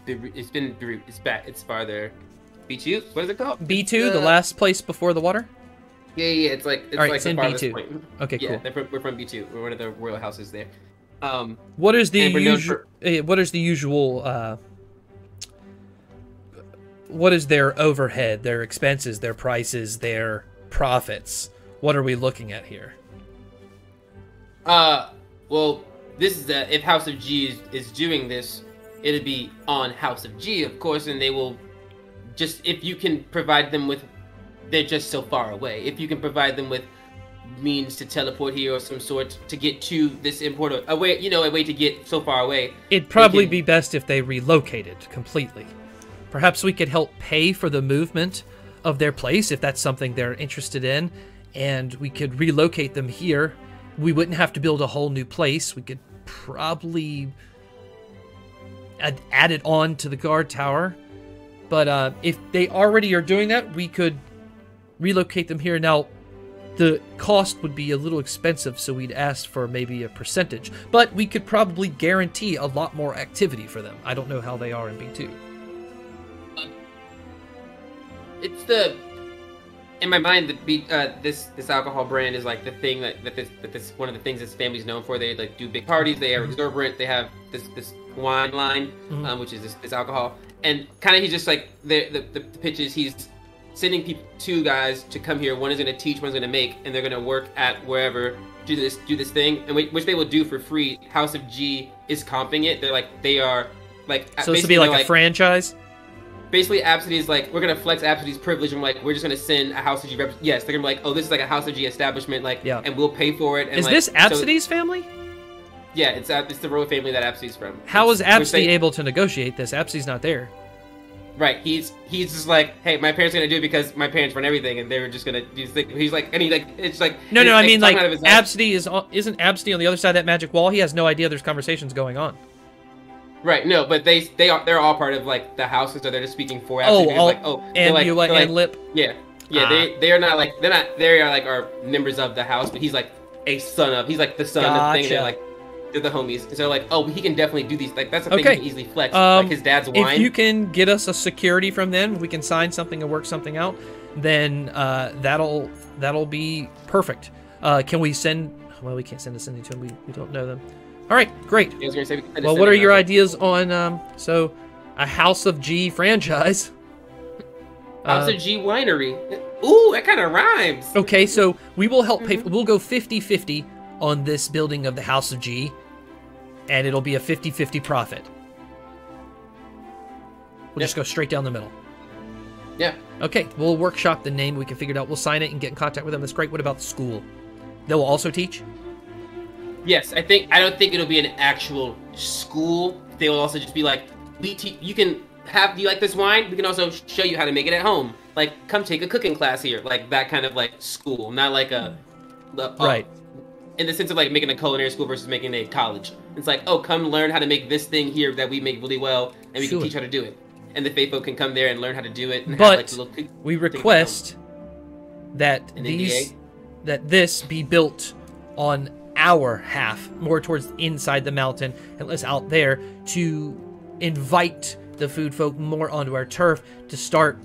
it's been Beirut, it's back, it's farther. B2? What is it called? B2, the last place before the water? Yeah, it's like, it's in B2. Point. Okay, yeah, cool. We're from B2, we're one of the royal houses there. What is the usual, what is their overhead, their expenses, their prices, their profits? What are we looking at here? Well, this is the, if House of G is doing this, it'll be on House of G, of course, and they will just, if you can provide them with, they're just so far away. If you can provide them with means to teleport here or some sort to get to this import, a way, you know, a way to get so far away. It'd probably be best if they relocated completely. Perhaps we could help pay for the movement of their place if that's something they're interested in, and we could relocate them here. We wouldn't have to build a whole new place. We could probably add it on to the guard tower. But if they already are doing that, we could relocate them here. Now, the cost would be a little expensive, so we'd ask for maybe a percentage. But we could probably guarantee a lot more activity for them. I don't know how they are in B2. It's the, in my mind, this alcohol brand is like the thing that this one of the things this family's known for. They like do big parties. They are exorbitant. They have this wine line, which is this alcohol, and kind of he's just like the pitch is he's sending people, two guys to come here. One is going to teach, one's going to make, and they're going to work at wherever, do this thing, and which they will do for free. House of G is comping it. They're like, they are like, so this would be like a franchise. Basically, Absidy is like, we're going to flex Absidy's privilege, and like, we're just going to send a House of G rep. Yes, they're going to be like, oh, this is like a House of G establishment, like, yeah, and we'll pay for it. And is like, this Absidy's family? Yeah, it's the royal family that Absidy's from. How is Absidy able to negotiate this? Absidy's not there. Right, he's just like, hey, my parents are going to do it because my parents run everything, and they were just going to do this thing. He's like, and he like, it's like... No, I mean, like, Absidy is on, isn't Absidy on the other side of that magic wall? He has no idea there's conversations going on. Right, no, but they're all part of like the houses, so they're just speaking for Absidy. Oh, like, oh, and like, Illa and Lip. Yeah, ah. They are not like, they're not, they are like our members of the house, but he's like a son of, he's like the son of the thing. They're like, they're the homies, and so they're like, oh, he can definitely do these, like that's the thing he can easily flex, like his dad's wine. If you can get us a security from them, we can sign something and work something out, then that'll be perfect. Can we send? Well, we can't send us anything to them. We don't know them. All right, great. Yeah, well, what are your ideas on a House of G franchise? House of G winery. Ooh, that kind of rhymes. Okay, so we will help pay. We'll go 50-50 on this building of the House of G, and it'll be a 50-50 profit. We'll just go straight down the middle. Yeah. Okay, we'll workshop the name. We can figure it out. We'll sign it and get in contact with them. That's great. What about the school? They will also teach? Yes, I don't think it'll be an actual school. They will also just be like, you can have, do you like this wine? We can also show you how to make it at home. Like, come take a cooking class here. Like, that kind of, like, school. Not like a... right. In the sense of, like, making a culinary school versus making a college. It's like, oh, come learn how to make this thing here that we make really well, and we can teach how to do it. And the Fae folk can come there and learn how to do it. And but have, like, little we request that this be built on... our half, more towards inside the mountain and less out there, to invite the food folk more onto our turf to start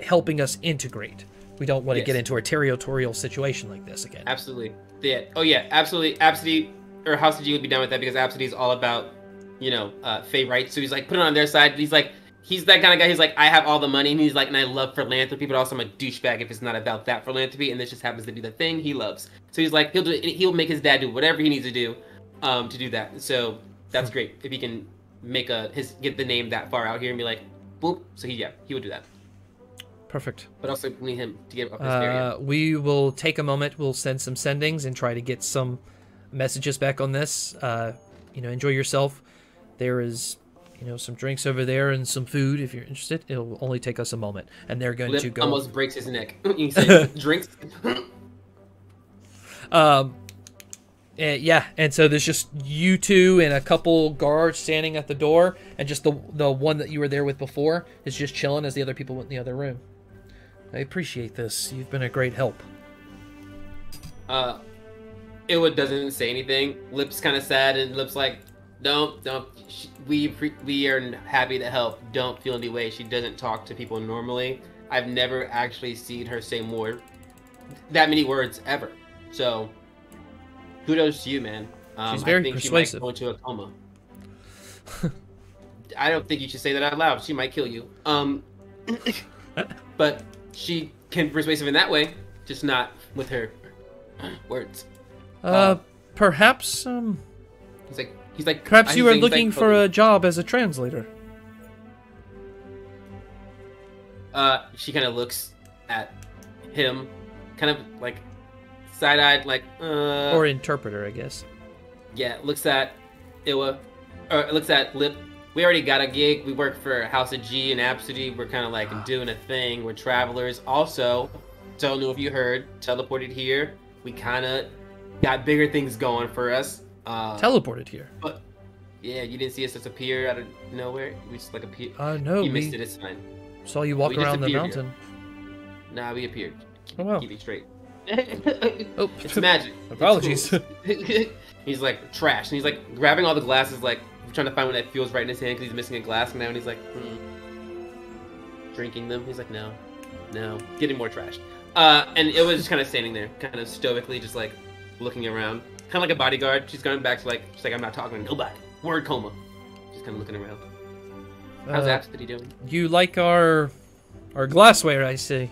helping us integrate. We don't want to get into a territorial situation like this again. Absolutely. Yeah. Oh yeah, absolutely. Absidy or House of G would be done with that because Absidy is all about, you know, Fae rights. So he's like, put it on their side. He's like, he's that kind of guy. He's like, I have all the money, and he's like, and I love philanthropy, but also I'm a douchebag if it's not about that philanthropy, and this just happens to be the thing he loves. So he's like, he'll make his dad do whatever he needs to do that. So that's great if he can make get the name that far out here and be like, boop. So he would do that. Perfect. But also we need him to get up this area. We will take a moment. We'll send some sendings and try to get some messages back on this. You know, enjoy yourself. There is. you know, some drinks over there and some food if you're interested. It'll only take us a moment. And they're going to go... almost breaks his neck. You can say, drinks. Yeah, and so there's just you two and a couple guards standing at the door, and just the one that you were there with before is just chilling as the other people went in the other room. I appreciate this. You've been a great help. Illa doesn't say anything. Lip's kind of sad, and Lip's like, don't. We are happy to help. Don't feel any way. She doesn't talk to people normally. I've never actually seen her say that many words ever. So, kudos to you, man. She's very persuasive. I think she might go into a coma. I don't think you should say that out loud. She might kill you. But she can be persuasive in that way, just not with her words. Perhaps. He's like. Perhaps you are looking for a job as a translator. She kind of looks at him, kind of like side-eyed, like. Or interpreter, I guess. Yeah, looks at Illa, or looks at Lip. We already got a gig. We work for House of G and Absidy. We're kind of like doing a thing. We're travelers. Also, don't know if you heard, teleported here. We kind of got bigger things going for us. Teleported here? But yeah, you didn't see us just appear out of nowhere? We just like appeared. No, you missed it. It's fine. Saw you walk around the mountain. Here. Nah, we appeared. Oh, wow. Keep it straight. Oh. It's magic. Apologies. It's cool. He's like, trash. And he's like, grabbing all the glasses, like, trying to find one that feels right in his hand because he's missing a glass now, and he's like, drinking them. He's like, no, getting more trash. And it was just kind of standing there, kind of stoically, just like looking around, kind of like a bodyguard. She's going back to like, she's like, I'm not talking to nobody. Word coma, just kind of looking around. How's Absidy doing? You like our glassware, I see.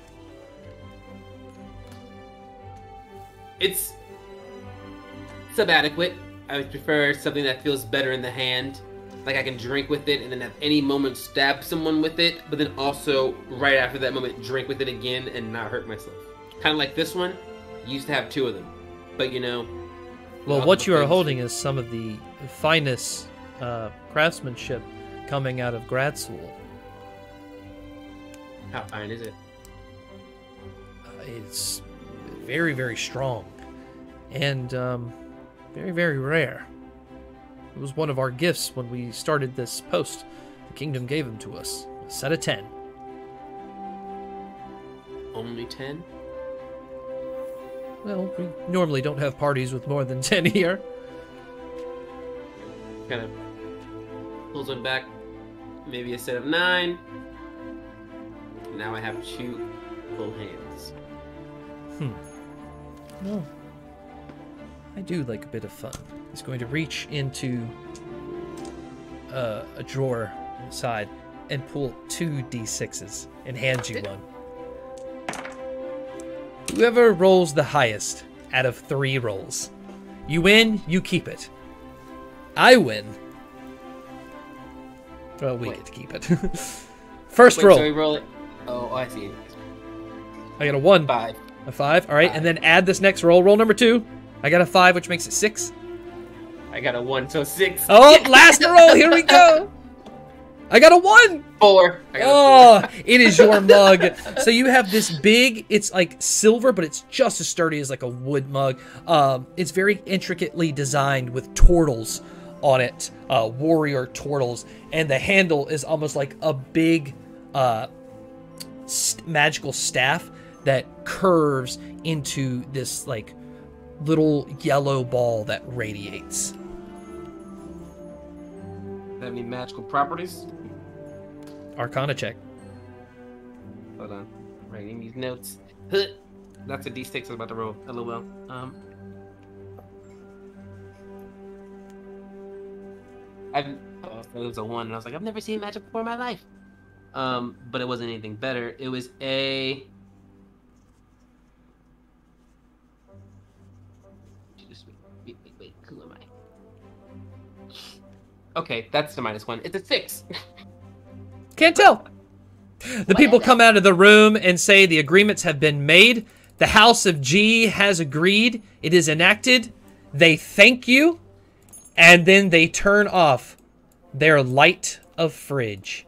It's sub-adequate. I would prefer something that feels better in the hand, like I can drink with it and then at any moment stab someone with it, but then also right after that moment drink with it again and not hurt myself. Kind of like this one. Used to have two of them, but you know. Well, what you are holding is some of the finest craftsmanship coming out of Gradsoul. How fine is it? It's very, very strong, and very, very rare. It was one of our gifts when we started this post. The kingdom gave them to us. A set of 10. Only 10? Well, we normally don't have parties with more than 10 here. Kind of pulls them back. Maybe a set of 9. Now I have 2 full hands. No. I do like a bit of fun. He's going to reach into a drawer inside and pull 2d6s and hands you one. Whoever rolls the highest out of 3 rolls, you win, you keep it. I win. Well, we get to keep it. First roll. So we roll it. Oh, I see. I got a 1. 5. A 5. All right, 5. And then add this next roll. Roll number 2. I got a 5, which makes it 6. I got a 1, so 6. Oh, last roll! Here we go. I got a 1. 4. I got a 4. It is your mug. So you have this big. It's like silver, but it's just as sturdy as like a wood mug. It's very intricately designed with tortles on it, warrior tortles, and the handle is almost like a big magical staff that curves into this like little yellow ball that radiates. Have any magical properties? Arcana check. Hold on. Writing these notes. That's a d6 I was about to roll. LOL. It was a 1, and I was like, I've never seen magic before in my life. But it wasn't anything better. It was a... Okay, that's the -1. It's a 6. Can't tell. The people come out of the room and say the agreements have been made. The House of G has agreed. It is enacted. They thank you. And then they turn off their light of Fridge.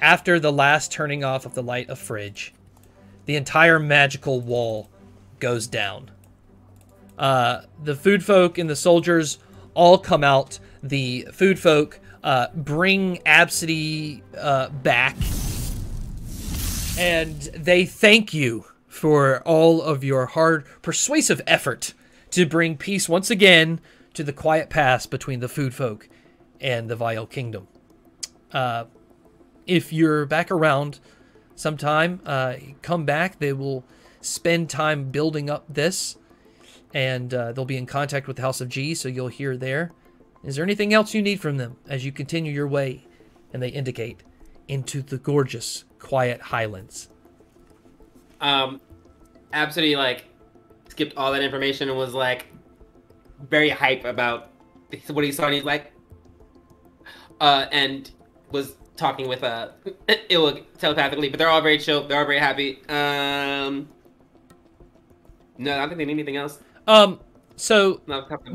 After the last turning off of the light of Fridge, the entire magical wall goes down. The food folk and the soldiers all come out. The food folk bring Absidy back. And they thank you for all of your hard, persuasive effort to bring peace once again to the quiet pass between the food folk and the Vial Kingdom. If you're back around sometime, come back. They will spend time building up this, and they'll be in contact with the House of G, so you'll hear there. Is there anything else you need from them as you continue your way? And they indicate into the gorgeous Quiet Highlands. Absidy like skipped all that information and was like very hype about what he saw, and he's like and was talking with Illa telepathically, but they're all very chill, they're all very happy. No, I don't think they need anything else. So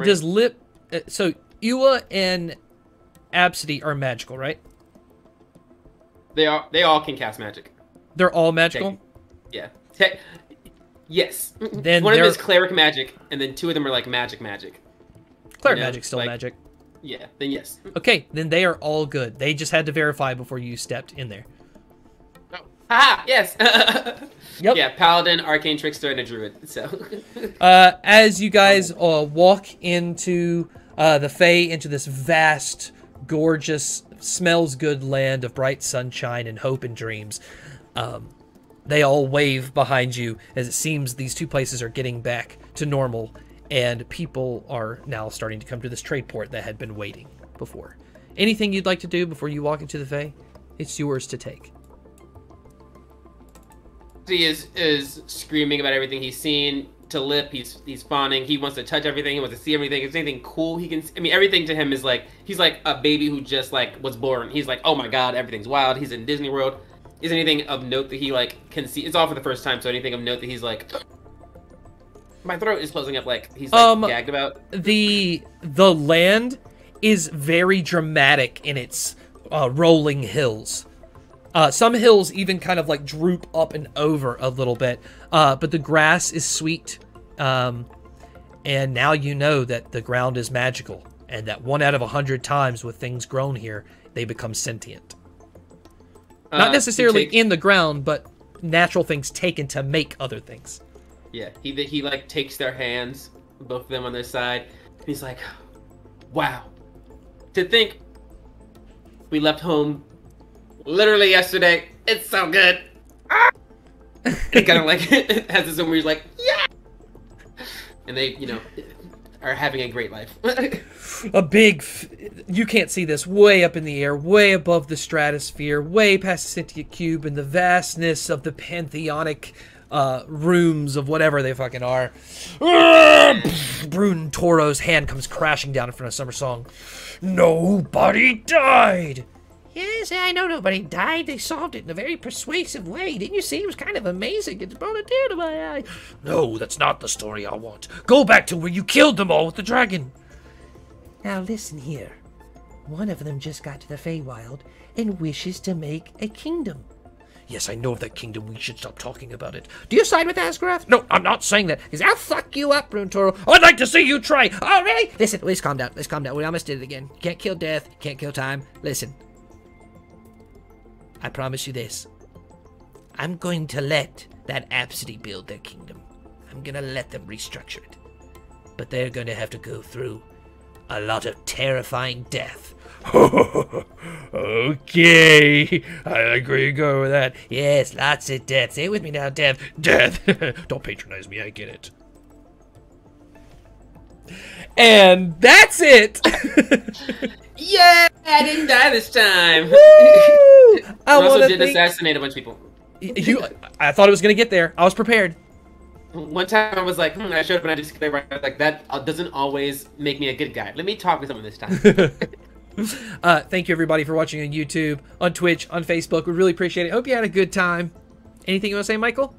does Lip so Illa and Absidy are magical, right? They all can cast magic. They're all magical? Yeah. Yes. Then one of them is cleric magic, and then two of them are like magic. Cleric magic's still like, magic. Yeah, then yes. Okay, then they are all good. They just had to verify before you stepped in there. Oh. Haha, yes. Yep. Yeah, paladin, arcane trickster, and a druid. So as you guys walk into the Fey, into this vast, gorgeous, smells good land of bright sunshine and hope and dreams. They all wave behind you as it seems these two places are getting back to normal, and people are now starting to come to this trade port that had been waiting before. Anything you'd like to do before you walk into the Fae? It's yours to take. He is screaming about everything he's seen to Lip. He's fawning. He wants to touch everything. He wants to see everything. If there's anything cool he can see, I mean, everything to him is like, he's like a baby who just like was born. He's like, oh my God, everything's wild. He's in Disney World. Is anything of note that he like can see? It's all for the first time, so anything of note that he's like, my throat is closing up, like he's like gagged about. The land is very dramatic in its rolling hills. Some hills even kind of like droop up and over a little bit, but the grass is sweet, and now you know that the ground is magical, and that 1 out of 100 times with things grown here, they become sentient. Not necessarily in the ground, but natural things taken to make other things. Yeah, he like takes their hands, both of them on their side, and he's like, wow. To think we left home literally yesterday. It's so good. Ah! It kind of like has this one where he's like, yeah! And they, you know, are having a great life. A big, you can't see this, way up in the air, way above the stratosphere, way past the sentient cube and the vastness of the pantheonic rooms of whatever they fucking are. Born Toro's hand comes crashing down in front of Summer Song. Nobody died! Yes, I know nobody died. They solved it in a very persuasive way. Didn't you see? It was kind of amazing. It brought a tear to my eye. No, that's not the story I want. Go back to where you killed them all with the dragon. Now listen here. One of them just got to the Feywild and wishes to make a kingdom. Yes, I know of that kingdom. We should stop talking about it. Do you side with Azgoreth? No, I'm not saying that, because I'll fuck you up, Born Toro. I'd like to see you try. All right. Listen, please calm down. Let's calm down. We almost did it again. Can't kill death. Can't kill time. Listen. I promise you this. I'm going to let that Absidy build their kingdom. I'm going to let them restructure it. But they're going to have to go through a lot of terrifying death. Okay. I agree go with that. Yes, lots of death. Say it with me now, death. Death. Don't patronize me. I get it. And that's it. Yeah, I didn't die this time. Woo! I also did assassinate a bunch of people. I thought it was gonna get there. I was prepared. One time I was like, I showed up and I just like that doesn't always make me a good guy. Let me talk with someone this time. Thank you everybody for watching on YouTube, on Twitch, on Facebook. We really appreciate it. Hope you had a good time. Anything you want to say, Michael?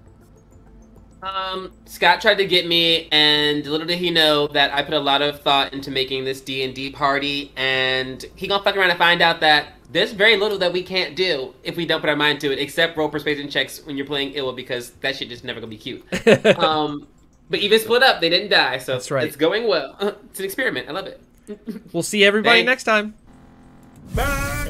Scott tried to get me, and little did he know that I put a lot of thought into making this D&D party, and he gonna fuck around and find out that there's very little that we can't do if we don't put our mind to it, except roll persuasion checks when you're playing Illa, because that shit is never gonna be cute. But even split up, they didn't die, so that's right. It's going well. It's an experiment. I love it. We'll see everybody next time. Bye!